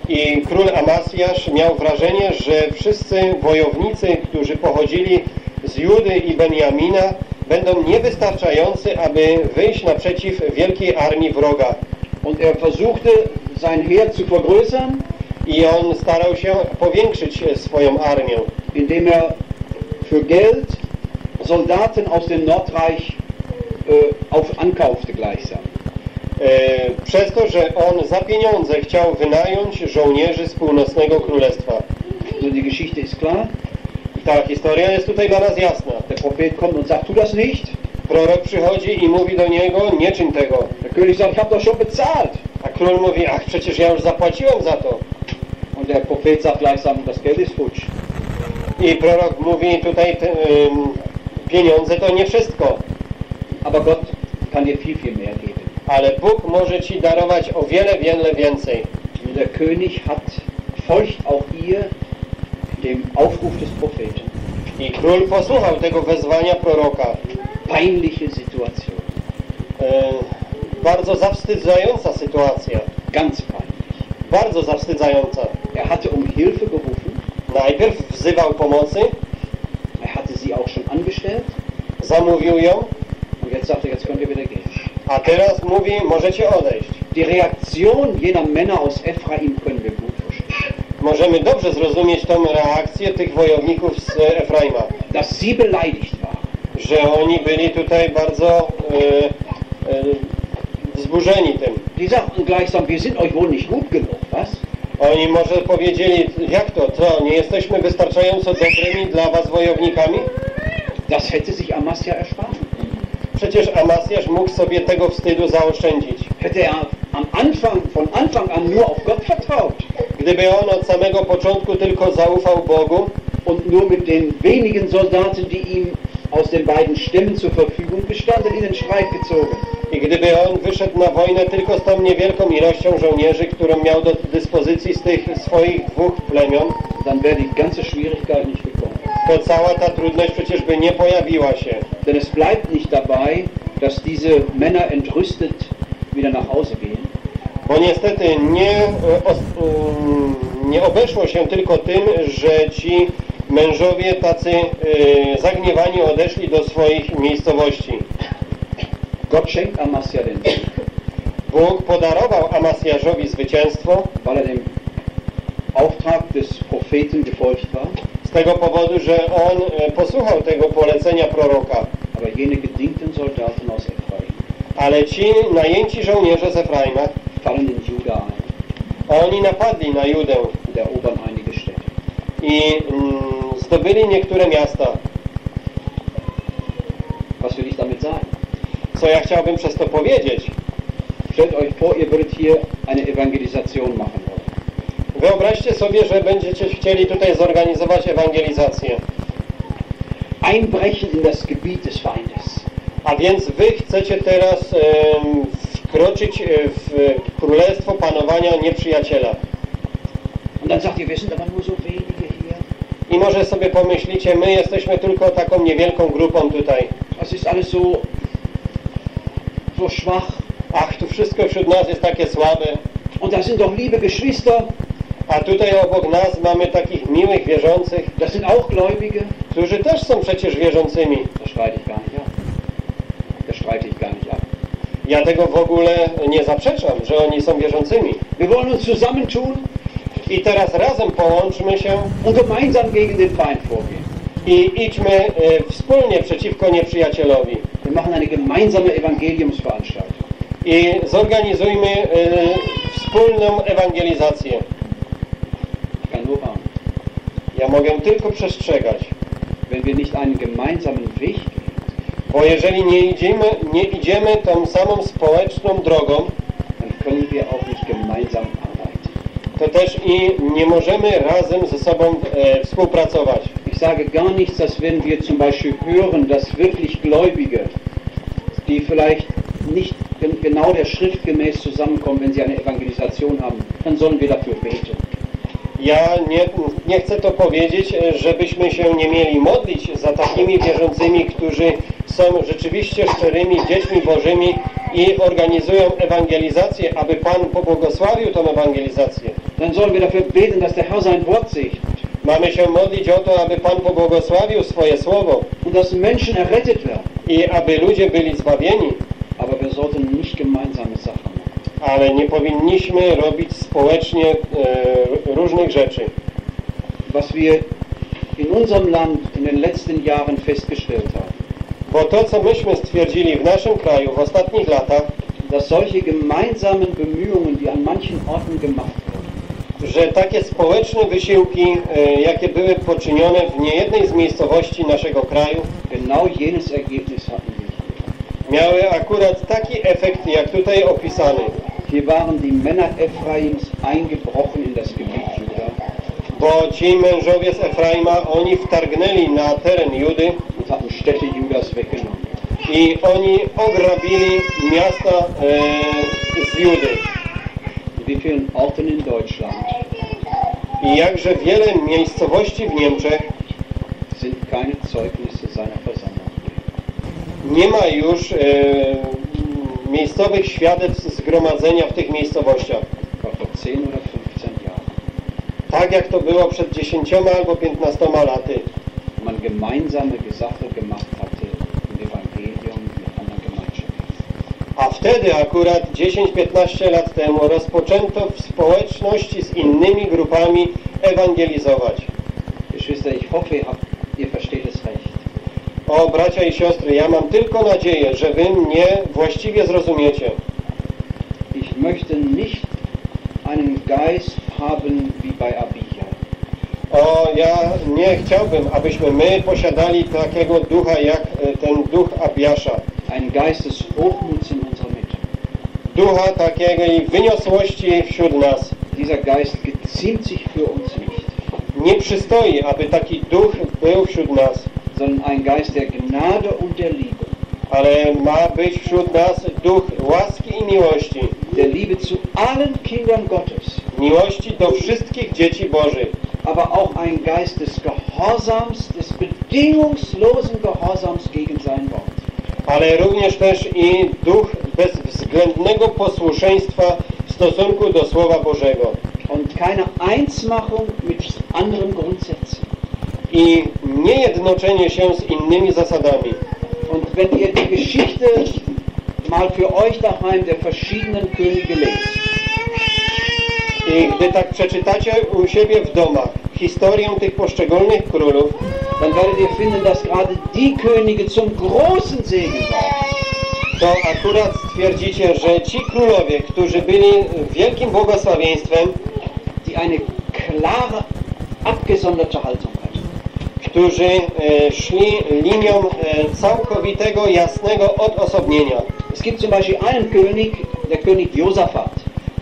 I król Amazjasz miał wrażenie, że wszyscy wojownicy, którzy pochodzili z Judy i Benjamina, będą niewystarczający, aby wyjść naprzeciw wielkiej armii wroga. Und er versuchte, sein Heer zu vergrößern, i on starał się powiększyć swoją armię, indem er für Geld Soldaten aus dem Nordreich äh, auf ankaufte gleichsam. E, przez to, że on za pieniądze chciał wynająć żołnierzy z północnego królestwa. So, die Geschichte ist klar. Ta historia jest tutaj dla nas jasna. Der Prophet kommt und sagt, tu das nicht. Prorok przychodzi i mówi do niego: nie czyń tego. Der König sagt, ich hab doch schon bezahlt. A król mówi: ach, przecież ja już zapłaciłem za to. Und der Prophet sagt gleichsam, das Geld ist futsch. I prorok mówi tutaj, te, um, pieniądze to nie wszystko. Aber Gott kann dir viel, viel mehr geben. Ale Bóg może ci darować o wiele, wiele więcej. Und der König hat folgt auch ihr dem Aufruf des Propheten. I król posłuchał tego wezwania proroka. Peinliche Situation. E, bardzo zawstydzająca sytuacja. Ganz peinlich. Bardzo zawstydzająca. Er hatte um Hilfe gerufen. Najpierw wzywał pomocy. Er hatte sie auch schon angestellt. Zamówił ją. Und jetzt sagte, jetzt könnt ihr wieder gehen. A teraz mówi, możecie odejść. Die Reaktion jener Männer aus Ephraim können wir gut verstehen. Możemy dobrze zrozumieć tę reakcję tych wojowników z Efraima. Dass sie beleidigt waren. Że oni byli tutaj bardzo e, e, wzburzeni tym. Die sagten gleichsam, wir sind euch wohl nicht gut genug, was? Oni może powiedzieli, jak to, to nie jesteśmy wystarczająco dobrymi dla was wojownikami? Das hätte sich Amazjasz erspart. Przecież Amazjasz mógł sobie tego wstydu zaoszczędzić. Hätte er am Anfang, von Anfang an nur auf Gott vertraut. Gdyby on od samego początku tylko zaufał Bogu und nur mit den wenigen Soldaten, die ihm aus den beiden Stämmen zur Verfügung gestanden, in den Streit gezogen. I gdyby on wyszedł na wojnę tylko z tą niewielką ilością żołnierzy, którą miał do dyspozycji z tych swoich dwóch plemion, dann wäre die ganze Schwierigkeit nicht gekommen. To cała ta trudność przecież by nie pojawiła się. Denn es bleibt nicht dabei, dass diese Männer entrüstet wieder nach Hause gehen. Bo niestety nie, os, nie obeszło się tylko tym, że ci mężowie tacy e, zagniewani odeszli do swoich miejscowości. Gott schenkt Amazjasz. Bóg podarował Amazjaszowi zwycięstwo, weil er dem Auftrag des Propheten gefolgt war. Z tego powodu, że on posłuchał tego polecenia proroka. Aber jene gedingten Soldaten aus Ephraim. Ale ci najęci żołnierze z Efraima fallen in Juda ein. Oni napadli na Judę. Der Obern einige Städte. I mm, zdobyli niektóre miasta. Was will ich damit sagen? Co ja chciałbym przez to powiedzieć? Stellt euch vor, ihr würdet hier eine Evangelisation machen. Wyobraźcie sobie, że będziecie chcieli tutaj zorganizować ewangelizację. Einbrechen in das Gebiet des Feindes. A więc wy chcecie teraz e, wkroczyć w królestwo panowania nieprzyjaciela. Und dann sagt ihr, wir sind aber nur so wenige hier. I może sobie pomyślicie, my jesteśmy tylko taką niewielką grupą tutaj. Das ist alles so, so schwach. Ach, tu wszystko wśród nas jest takie słabe. Und da sind doch liebe Geschwister. A tutaj obok nas mamy takich miłych wierzących, das sind auch Gläubige, którzy też są przecież wierzącymi. Das streite ich gar nicht ab. Das streite ich gar nicht ab. Ja tego w ogóle nie zaprzeczam, że oni są wierzącymi. Wir wollen uns zusammentun. I teraz razem połączmy się und gemeinsam gegen den Feind vorgehen. I idźmy e, wspólnie przeciwko nieprzyjacielowi. Wir machen eine gemeinsame Evangeliumsveranstaltung. I zorganizujmy e, wspólną ewangelizację. Ja mogę tylko przestrzegać, wenn wir nicht einen gemeinsamen Weg gehen, bo jeżeli nie idziemy, nie idziemy tą samą społeczną drogą, dann können wir auch nicht gemeinsam arbeiten. To też i nie możemy razem ze sobą e, współpracować. Ich sage gar nichts, dass wenn wir zum Beispiel hören, dass wirklich Gläubige, die vielleicht nicht genau der Schrift gemäß zusammenkommen, wenn sie eine Evangelisation haben, dann sollen wir dafür beten. Ja nie, nie chcę to powiedzieć, żebyśmy się nie mieli modlić za takimi wierzącymi, którzy są rzeczywiście szczerymi dziećmi Bożymi i organizują ewangelizację, aby Pan pobłogosławił tą ewangelizację. Dann sollen wir dafür beten, dass der Herr sein Wort segnet. Mamy się modlić o to, aby Pan pobłogosławił swoje słowo. Und dass Menschen errettet werden. I aby ludzie byli zbawieni. Aber wir sollten nicht gemeinsame Sachen. Ale nie powinniśmy robić społecznie e, różnych rzeczy. Was wir in unserem Land in den letzten Jahren festgestellt haben. Bo to, co myśmy stwierdzili w naszym kraju w ostatnich latach, dass solche gemeinsamen Bemühungen, die an manchen Orten gemacht wurden, że takie społeczne wysiłki, e, jakie były poczynione w niejednej z miejscowości naszego kraju, genau jenes Ergebnis hatten, miały akurat taki efekt, jak tutaj opisany. Hier waren die Männer Ephraims eingebrochen in das Gebiet Juda. Bo ci mężowie z Efraima, oni wtargnęli na teren Judy i oni ograbili miasta e, z Judy. Wie vielen Orten in Deutschland. I jakże wiele miejscowości w Niemczech sind keine Zeugnisse seiner Versammlung. Nie ma już e, miejscowych świadectw zgromadzenia w tych miejscowościach. Tak jak to było przed dziesięcioma albo piętnastoma laty. Man gemeinsame Sache gemacht hatte im Evangelium mit einer Gemeinschaft. A wtedy akurat dziesięć piętnaście lat temu rozpoczęto w społeczności z innymi grupami ewangelizować. Geschwister, ich hoffe, ihr versteht es recht. O bracia i siostry, ja mam tylko nadzieję, że wy mnie właściwie zrozumiecie. Ich möchte nicht einen Geist haben wie bei Abiasz. O, ja nie chciałbym, abyśmy my posiadali takiego ducha jak ten duch Abiasza. Ein Geist des Hochmuts in unserer Mitte. Ducha takiej wyniosłości wśród nas. Dieser Geist geziemt sich für uns nicht. Nie przystoi, aby taki duch był wśród nas. Sondern ein Geist der Gnade und der Liebe. Ale ma być wśród nas duch łaski i miłości. Der Liebe zu allen Kindern Gottes. Miłości do wszystkich dzieci Bożych. Aber auch ein Geist des Gehorsams, des bedingungslosen Gehorsams gegen sein Wort. Ale również też i duch bezwzględnego posłuszeństwa w stosunku do Słowa Bożego. Und keine Einsmachung mit anderen Grundsätzen. I niejednoczenie się z innymi zasadami. Und wenn ihr die Geschichte mal für euch daheim der verschiedenen Könige lest. I gdy tak przeczytacie u siebie w domach historię tych poszczególnych królów, dann werdet ihr finden, dass gerade die Könige zum großen Segen waren. To akurat stwierdzicie, że ci królowie, którzy byli wielkim błogosławieństwem, die eine klare abgesonderte Haltung hatten. Którzy e, szli linią e, całkowitego, jasnego odosobnienia. Es gibt zum Beispiel einen König, der König Jozafat.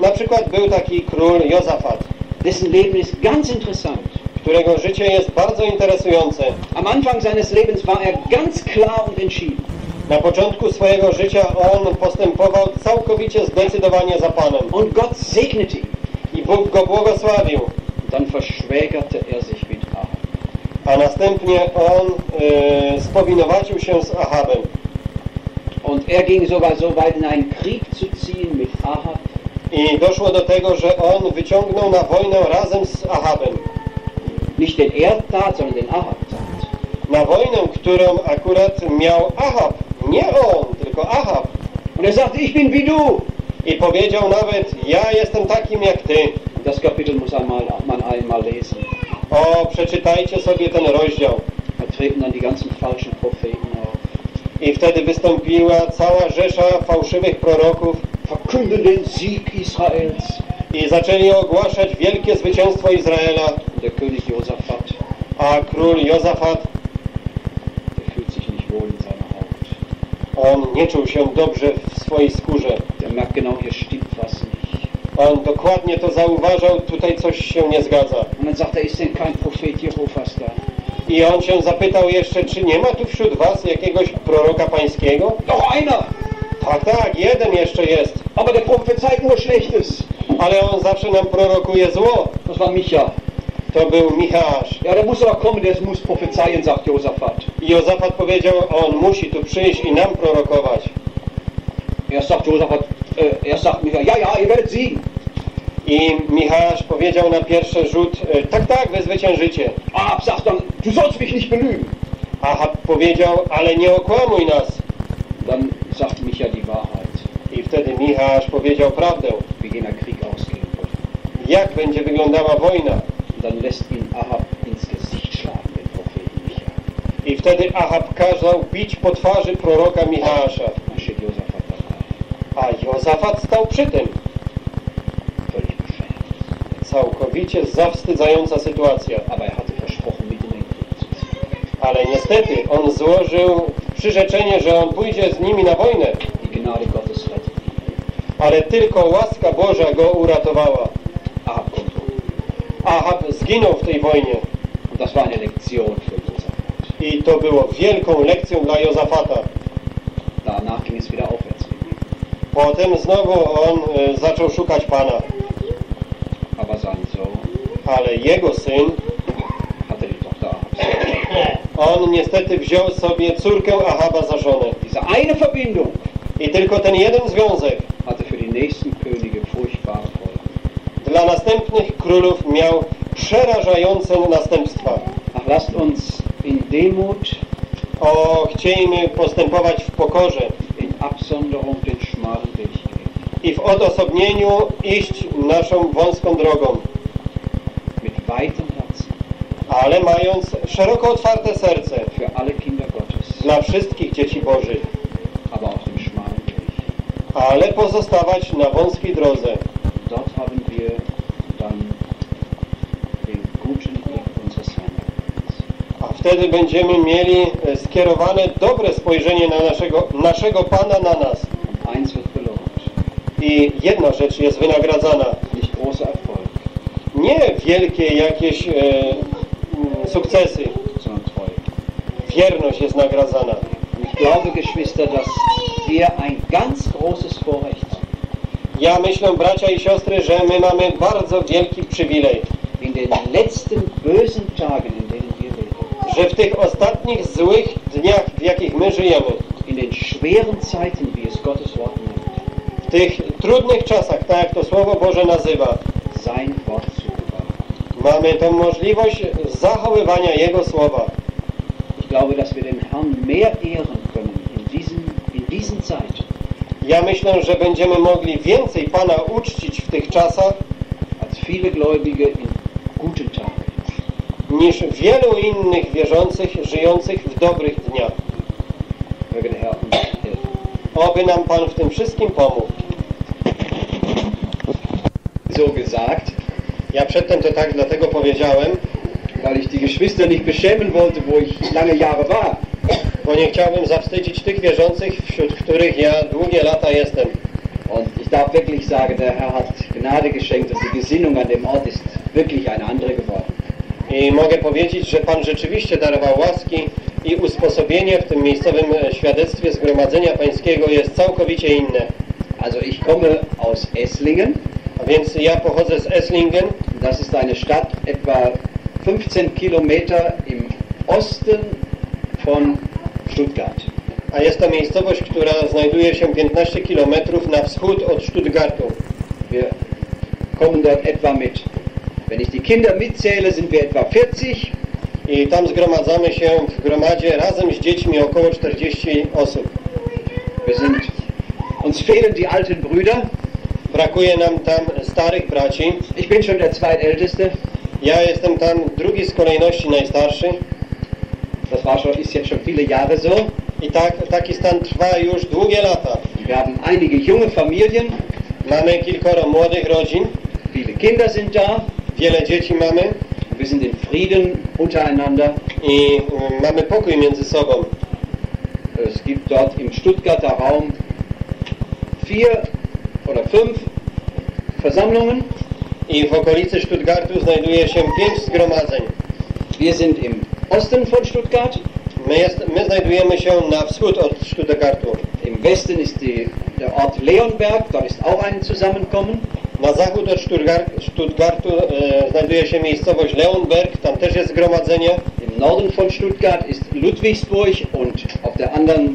Na przykład był taki król Jozafat. Dessen Leben ist ganz interessant. Którego życie jest bardzo interesujące. Am Anfang seines Lebens war er ganz klar und entschieden. Na początku swojego życia on postępował całkowicie zdecydowanie za Panem. Und Gott segnete ihn. I Bóg go błogosławił. Dann verschwägerte er sich mit Ahab. A następnie on e, spowinowacił się z Ahabem. Und er ging sogar so weit, in einen Krieg zu ziehen mit Ahab. I doszło do tego, że on wyciągnął na wojnę razem z Ahabem. Nicht den er tat, sondern den Ahab tat. Na wojnę, którą akurat miał Ahab. Nie on, tylko Ahab. Und er sagte, ich bin wie du. I powiedział nawet, ja jestem takim jak ty. Das Kapitel muss einmal, man einmal lesen. O, przeczytajcie sobie ten rozdział. I wtedy wystąpiła cała rzesza fałszywych proroków. I zaczęli ogłaszać wielkie zwycięstwo Izraela. A król Jozafat, on nie czuł się dobrze w swojej skórze. On dokładnie to zauważał, tutaj coś się nie zgadza. I on się zapytał jeszcze, czy nie ma tu wśród was jakiegoś proroka pańskiego? Tak, tak, jeden jeszcze jest. Ale on zawsze nam prorokuje zło. To był Micheasz. I Jozafat powiedział, on musi tu przyjść i nam prorokować. Er sagt Micheasz, ja, ja, ihr werdet siegen. I Micheasz powiedział na pierwszy rzut, tak, tak, wy zwyciężycie. Ahab sagt dann, du sollst mich nicht belügen. Ahab powiedział, ale nie okłamuj nas. Dann sagt Micheasz die Wahrheit. I wtedy Micheasz powiedział prawdę. Wie jener Krieg ausgehen wird. Jak będzie wyglądała wojna? Dann lässt ihn Ahab ins Gesicht schlagen, den Propheten Micheasz. I wtedy Ahab kazał bić po twarzy proroka Micheasza. A Jozafat stał przy tym. Całkowicie zawstydzająca sytuacja. Ale niestety on złożył przyrzeczenie, że on pójdzie z nimi na wojnę. Ale tylko łaska Boża go uratowała. Ahab zginął w tej wojnie. I to było wielką lekcją dla Jozafata. Potem znowu on e, zaczął szukać Pana. Ale jego syn on niestety wziął sobie córkę Ahaba za żonę. Diese eine Verbindung. I tylko ten jeden związek hatte für die nächsten Könige furchtbare Folgen. Dla następnych królów miał przerażające następstwa. Ach, lasst uns in Demut, o, chciejmy postępować w pokorze, in Absonderung den schmalen Weg gehen. I w odosobnieniu iść naszą wąską drogą. Mit weitem Herzen. Ale mając szeroko otwarte serce für alle Kinder Gottes. Dla wszystkich dzieci Bożych. Aber auch den schmalen Weg. Ale pozostawać na wąskiej drodze. Dort haben wir dann den guten Weg unseres Herrn. A wtedy będziemy mieli skierowane dobre spojrzenie na naszego, naszego Pana na nas. I jedna rzecz jest wynagradzana. Nie wielkie jakieś e, sukcesy. Wierność jest nagradzana. Ja myślę, bracia i siostry, że my mamy bardzo wielki przywilej. In den letzten bösen Tagen, in denen wir leben. Że w tych ostatnich złych dniach, w jakich my żyjemy, in den schweren Zeiten, wie es Gottes Wort nennt, w tych trudnych czasach, tak jak to Słowo Boże nazywa, sein Wort zu bewahren. Mamy tę możliwość zachowywania Jego Słowa. Ich glaube, dass wir den Herrn mehr ehren können in diesen, in diesen Zeiten. Ja myślę, że będziemy mogli więcej Pana uczcić w tych czasach, als viele Gläubige in guten Tagen. Niż wielu innych wierzących żyjących w dobrych dniach. Oby nam Pan w tym wszystkim pomógł. So gesagt, ja przedtem to tak dlatego powiedziałem, weil ich die Geschwister nicht beschämen wollte, wo ich lange Jahre war. Bo nie chciałbym zawstydzić tych wierzących, wśród których ja długie lata jestem. Und ich darf wirklich sagen, der Herr hat Gnade geschenkt und die Gesinnung an dem Ort ist wirklich eine andere geworden. I mogę powiedzieć, że Pan rzeczywiście darował łaski i usposobienie w tym miejscowym świadectwie Zgromadzenia Pańskiego jest całkowicie inne. Also ich komme aus Esslingen. A więc ja pochodzę z Esslingen. Das ist eine Stadt etwa fünfzehn Kilometer im Osten von Stuttgart. A jest to miejscowość, która znajduje się piętnaście kilometrów na wschód od Stuttgartu. Wir kommen dort etwa mit. Wenn ich die Kinder mitzähle, sind wir etwa vierzig. I tam zgromadzamy się w gromadzie razem z dziećmi około czterdzieści osób. Wir sind, uns fehlen die alten Brüder. Brakuje nam tam starych braci. Ich bin schon der zweitälteste. Ja jestem tam drugi z kolejności najstarszy. Das war schon, ist jetzt schon viele Jahre so. I tak, taki stan trwa już długie lata. Wir haben einige junge Familien. Mamy kilkoro młodych rodzin. Viele Kinder sind da. Wiele dzieci mamy. Wir sind in Frieden untereinander. I um, mamy pokój między sobą. Es gibt dort im Stuttgarter Raum vier oder fünf Versammlungen. I w okolicy Stuttgartu znajduje się pięć zgromadzeń. Wir sind im Osten von Stuttgart. My, jest, my znajdujemy się na wschód od Stuttgartu. Im Westen ist die, der Ort Leonberg. Dort ist auch ein Zusammenkommen. Na zachód od Stuttgartu, Stuttgartu e, znajduje się miejscowość Leonberg, tam też jest zgromadzenie. Im Norden von Stuttgart ist Ludwigsburg und auf der anderen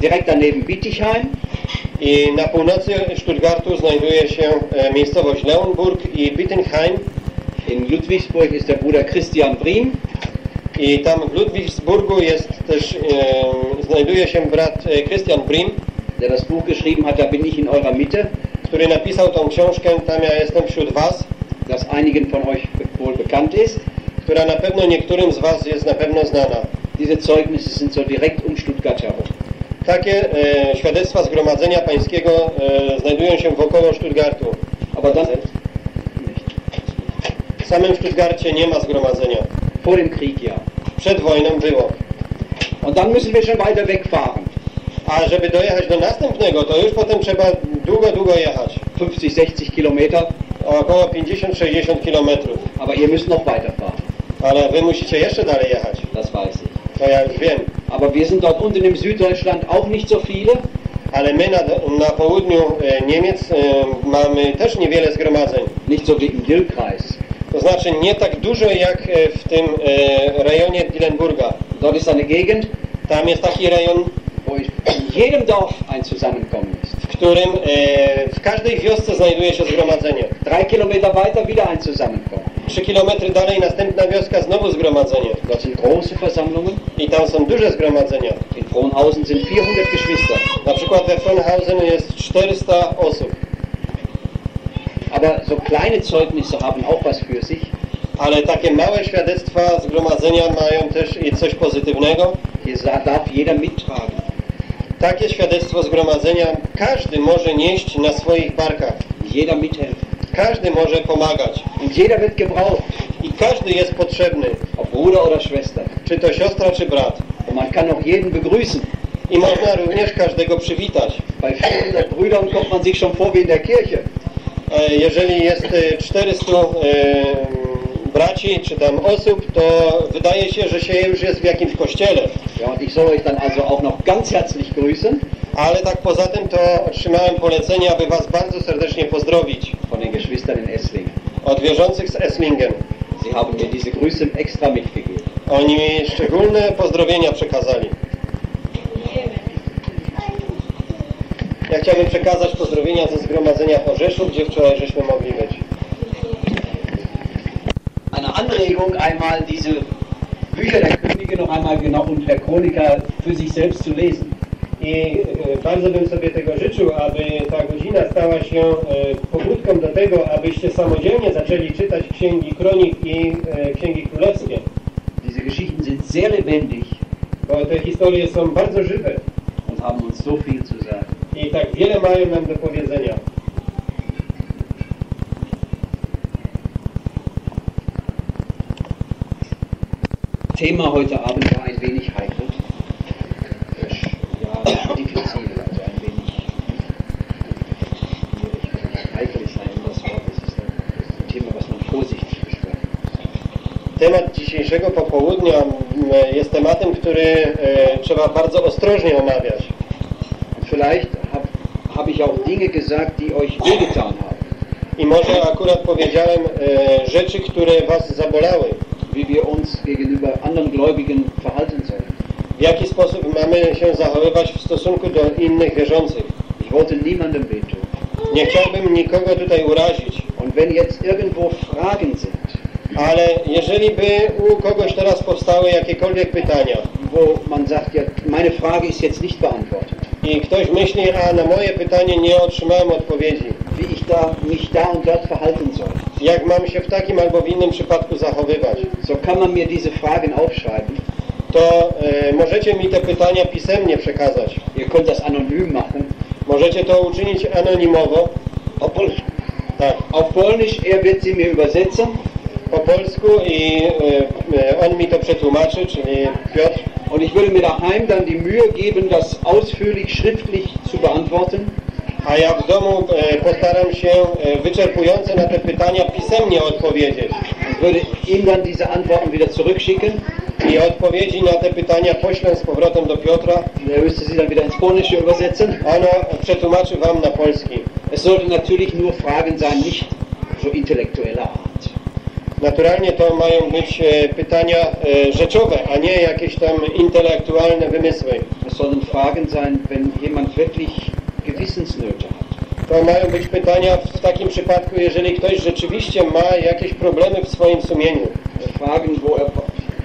direkt daneben Bietigheim. I na północy Stuttgartu znajduje się e, miejscowość Leonburg i Bietigheim. In Ludwigsburg ist der Bruder Christian Briem. I tam w Ludwigsburgu jest też e, znajduje się brat e, Christian Briem, der das Buch geschrieben hat, da bin ich in eurer Mitte. Który napisał tą książkę, tam ja jestem wśród was, das einigen von euch wohl bekannt ist, która na pewno niektórym z was jest na pewno znana. Diese Zeugnisse sind so direkt um Stuttgart herum. Takie e, świadectwa Zgromadzenia Pańskiego e, znajdują się wokoło Stuttgartu. Aber dann w samym Stuttgarcie nie ma zgromadzenia. Vor dem Krieg, ja. Przed wojną było. Und dann müssen wir schon weiter wegfahren. A żeby dojechać do następnego, to już potem trzeba długo, długo jechać. fünfzig, sechzig Kilometer. Około pięćdziesiąt, sześćdziesiąt kilometrów. Aber ihr müsst noch weiterfahren. Ale wy musicie jeszcze dalej jechać. Das weiß ich. To ja już wiem. Aber wir sind dort unten im Süddeutschland auch nicht so viele. Ale my na, na południu e, Niemiec e, mamy też niewiele zgromadzeń. Nicht so wie im Dillkreis. To znaczy nie tak dużo jak w tym e, rejonie Dillenburga. Dort ist eine Gegend, tam jest taki rejon, wo in jedem Dorf ein Zusammenkommen ist. W którym e, w każdej wiosce znajduje się zgromadzenie. Drei Kilometer weiter wieder ein Zusammenkommen. Trzy kilometry dalej następna wioska, znowu zgromadzenie. Dort sind große Versammlungen. I tam są duże zgromadzenia. In Fernhausen sind vierhundert Geschwister. Na przykład we Fernhausen jest czterysta osób. Aber so kleine Zeugnisse haben auch was für sich. Ale takie małe świadectwa zgromadzenia mają też i coś pozytywnego. Takie świadectwo zgromadzenia każdy może nieść na swoich barkach. Każdy może pomagać. I każdy jest potrzebny. Czy to siostra, czy brat. I można również każdego przywitać. Bei vierhundert Brüdern kommt man sich schon vor wie in der Kirche. Jeżeli jest czterysta e, braci czy tam osób, to wydaje się, że się już jest w jakimś kościele. Ale tak poza tym to otrzymałem polecenie, aby was bardzo serdecznie pozdrowić. Od wierzących z Esslingen. Oni mi szczególne pozdrowienia przekazali. Ja chciałbym przekazać pozdrowienia ze zgromadzenia w Orzeszu, gdzie wczoraj żeśmy mogli być. Eine Anregung, einmal diese Bücher der Könige noch einmal genau und der Chroniker für sich selbst zu lesen. I bardzo bym sobie tego życzył, aby ta godzina stała się pobudką do tego, abyście samodzielnie zaczęli czytać Księgi Kronik i Księgi Królewskie. Diese Geschichten sind sehr lebendig. Bo te historie są bardzo żywe. Und haben uns so viel zu sagen. I tak wiele mają nam do powiedzenia. Thema heute Abend war ein wenig heikel. Ja, diffizil, also ein wenig heikel ist ein anderes Wort. Das ist ein Thema, was man vorsichtig bespricht. Temat dzisiejszego popołudnia jest tematem, który e, trzeba bardzo ostrożnie omawiać. Vielleicht habe hab ich auch Dinge gesagt, die euch wehgetan haben. I może akurat powiedziałem e, rzeczy, które was zabolały. Wie wir uns gegenüber anderen Gläubigen verhalten sollen. W jaki sposób mamy się zachowywać w stosunku do innych wierzących? Ich wollte niemandem wehtun. Nie chciałbym nikogo tutaj urazić. Und wenn jetzt irgendwo Fragen sind, ale jeżeli by u kogoś teraz powstały jakiekolwiek pytania, wo man sagt, ja, meine Frage ist jetzt nicht beantwortet. I ktoś myśli, a na moje pytanie nie otrzymałem odpowiedzi. Wie ich da, mich da und dort verhalten soll. Jak mam się w takim albo w innym przypadku zachowywać? So kann man mir diese Fragen aufschreiben. To e, możecie mi te pytania pisemnie przekazać. Ihr könnt das anonym machen. Możecie to uczynić anonimowo. Po polsku. Tak. Auf Polnisch, er wird sie mir übersetzen. Po polsku i e, on mi to przetłumaczy, czyli Piotr. Und ich würde mir daheim dann die Mühe geben, das ausführlich schriftlich zu beantworten. A ja w domu e, postaram się e, wyczerpująco na te pytania pisemnie odpowiedzieć. Würde ihm dann diese Antworten wieder zurückschicken. I odpowiedzi na te pytania poślę z powrotem do Piotra. Er müsste sie dann wieder ins Polnische übersetzen. Ono przetłumaczy wam na polski. Es sollten natürlich nur Fragen sein, nicht so intellektueller Art. Naturalnie to mają być e, pytania e, rzeczowe, a nie jakieś tam intelektualne wymysły. Es sollten Fragen sein, wenn jemand wirklich Gewissensnöte hat. To mają być pytania w takim przypadku, jeżeli ktoś rzeczywiście ma jakieś problemy w swoim sumieniu. Fragen, wo er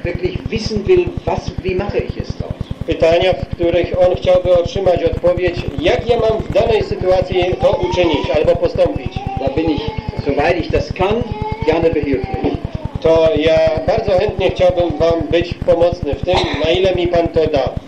wirklich wissen will, was, wie mache ich es dort. Pytania, w których on chciałby otrzymać odpowiedź, jak ja mam w danej sytuacji to uczynić albo postąpić. Da bin ich, soweit ich das kann, gerne behilflich. To ja bardzo chętnie chciałbym wam być pomocny w tym, na ile mi pan to da.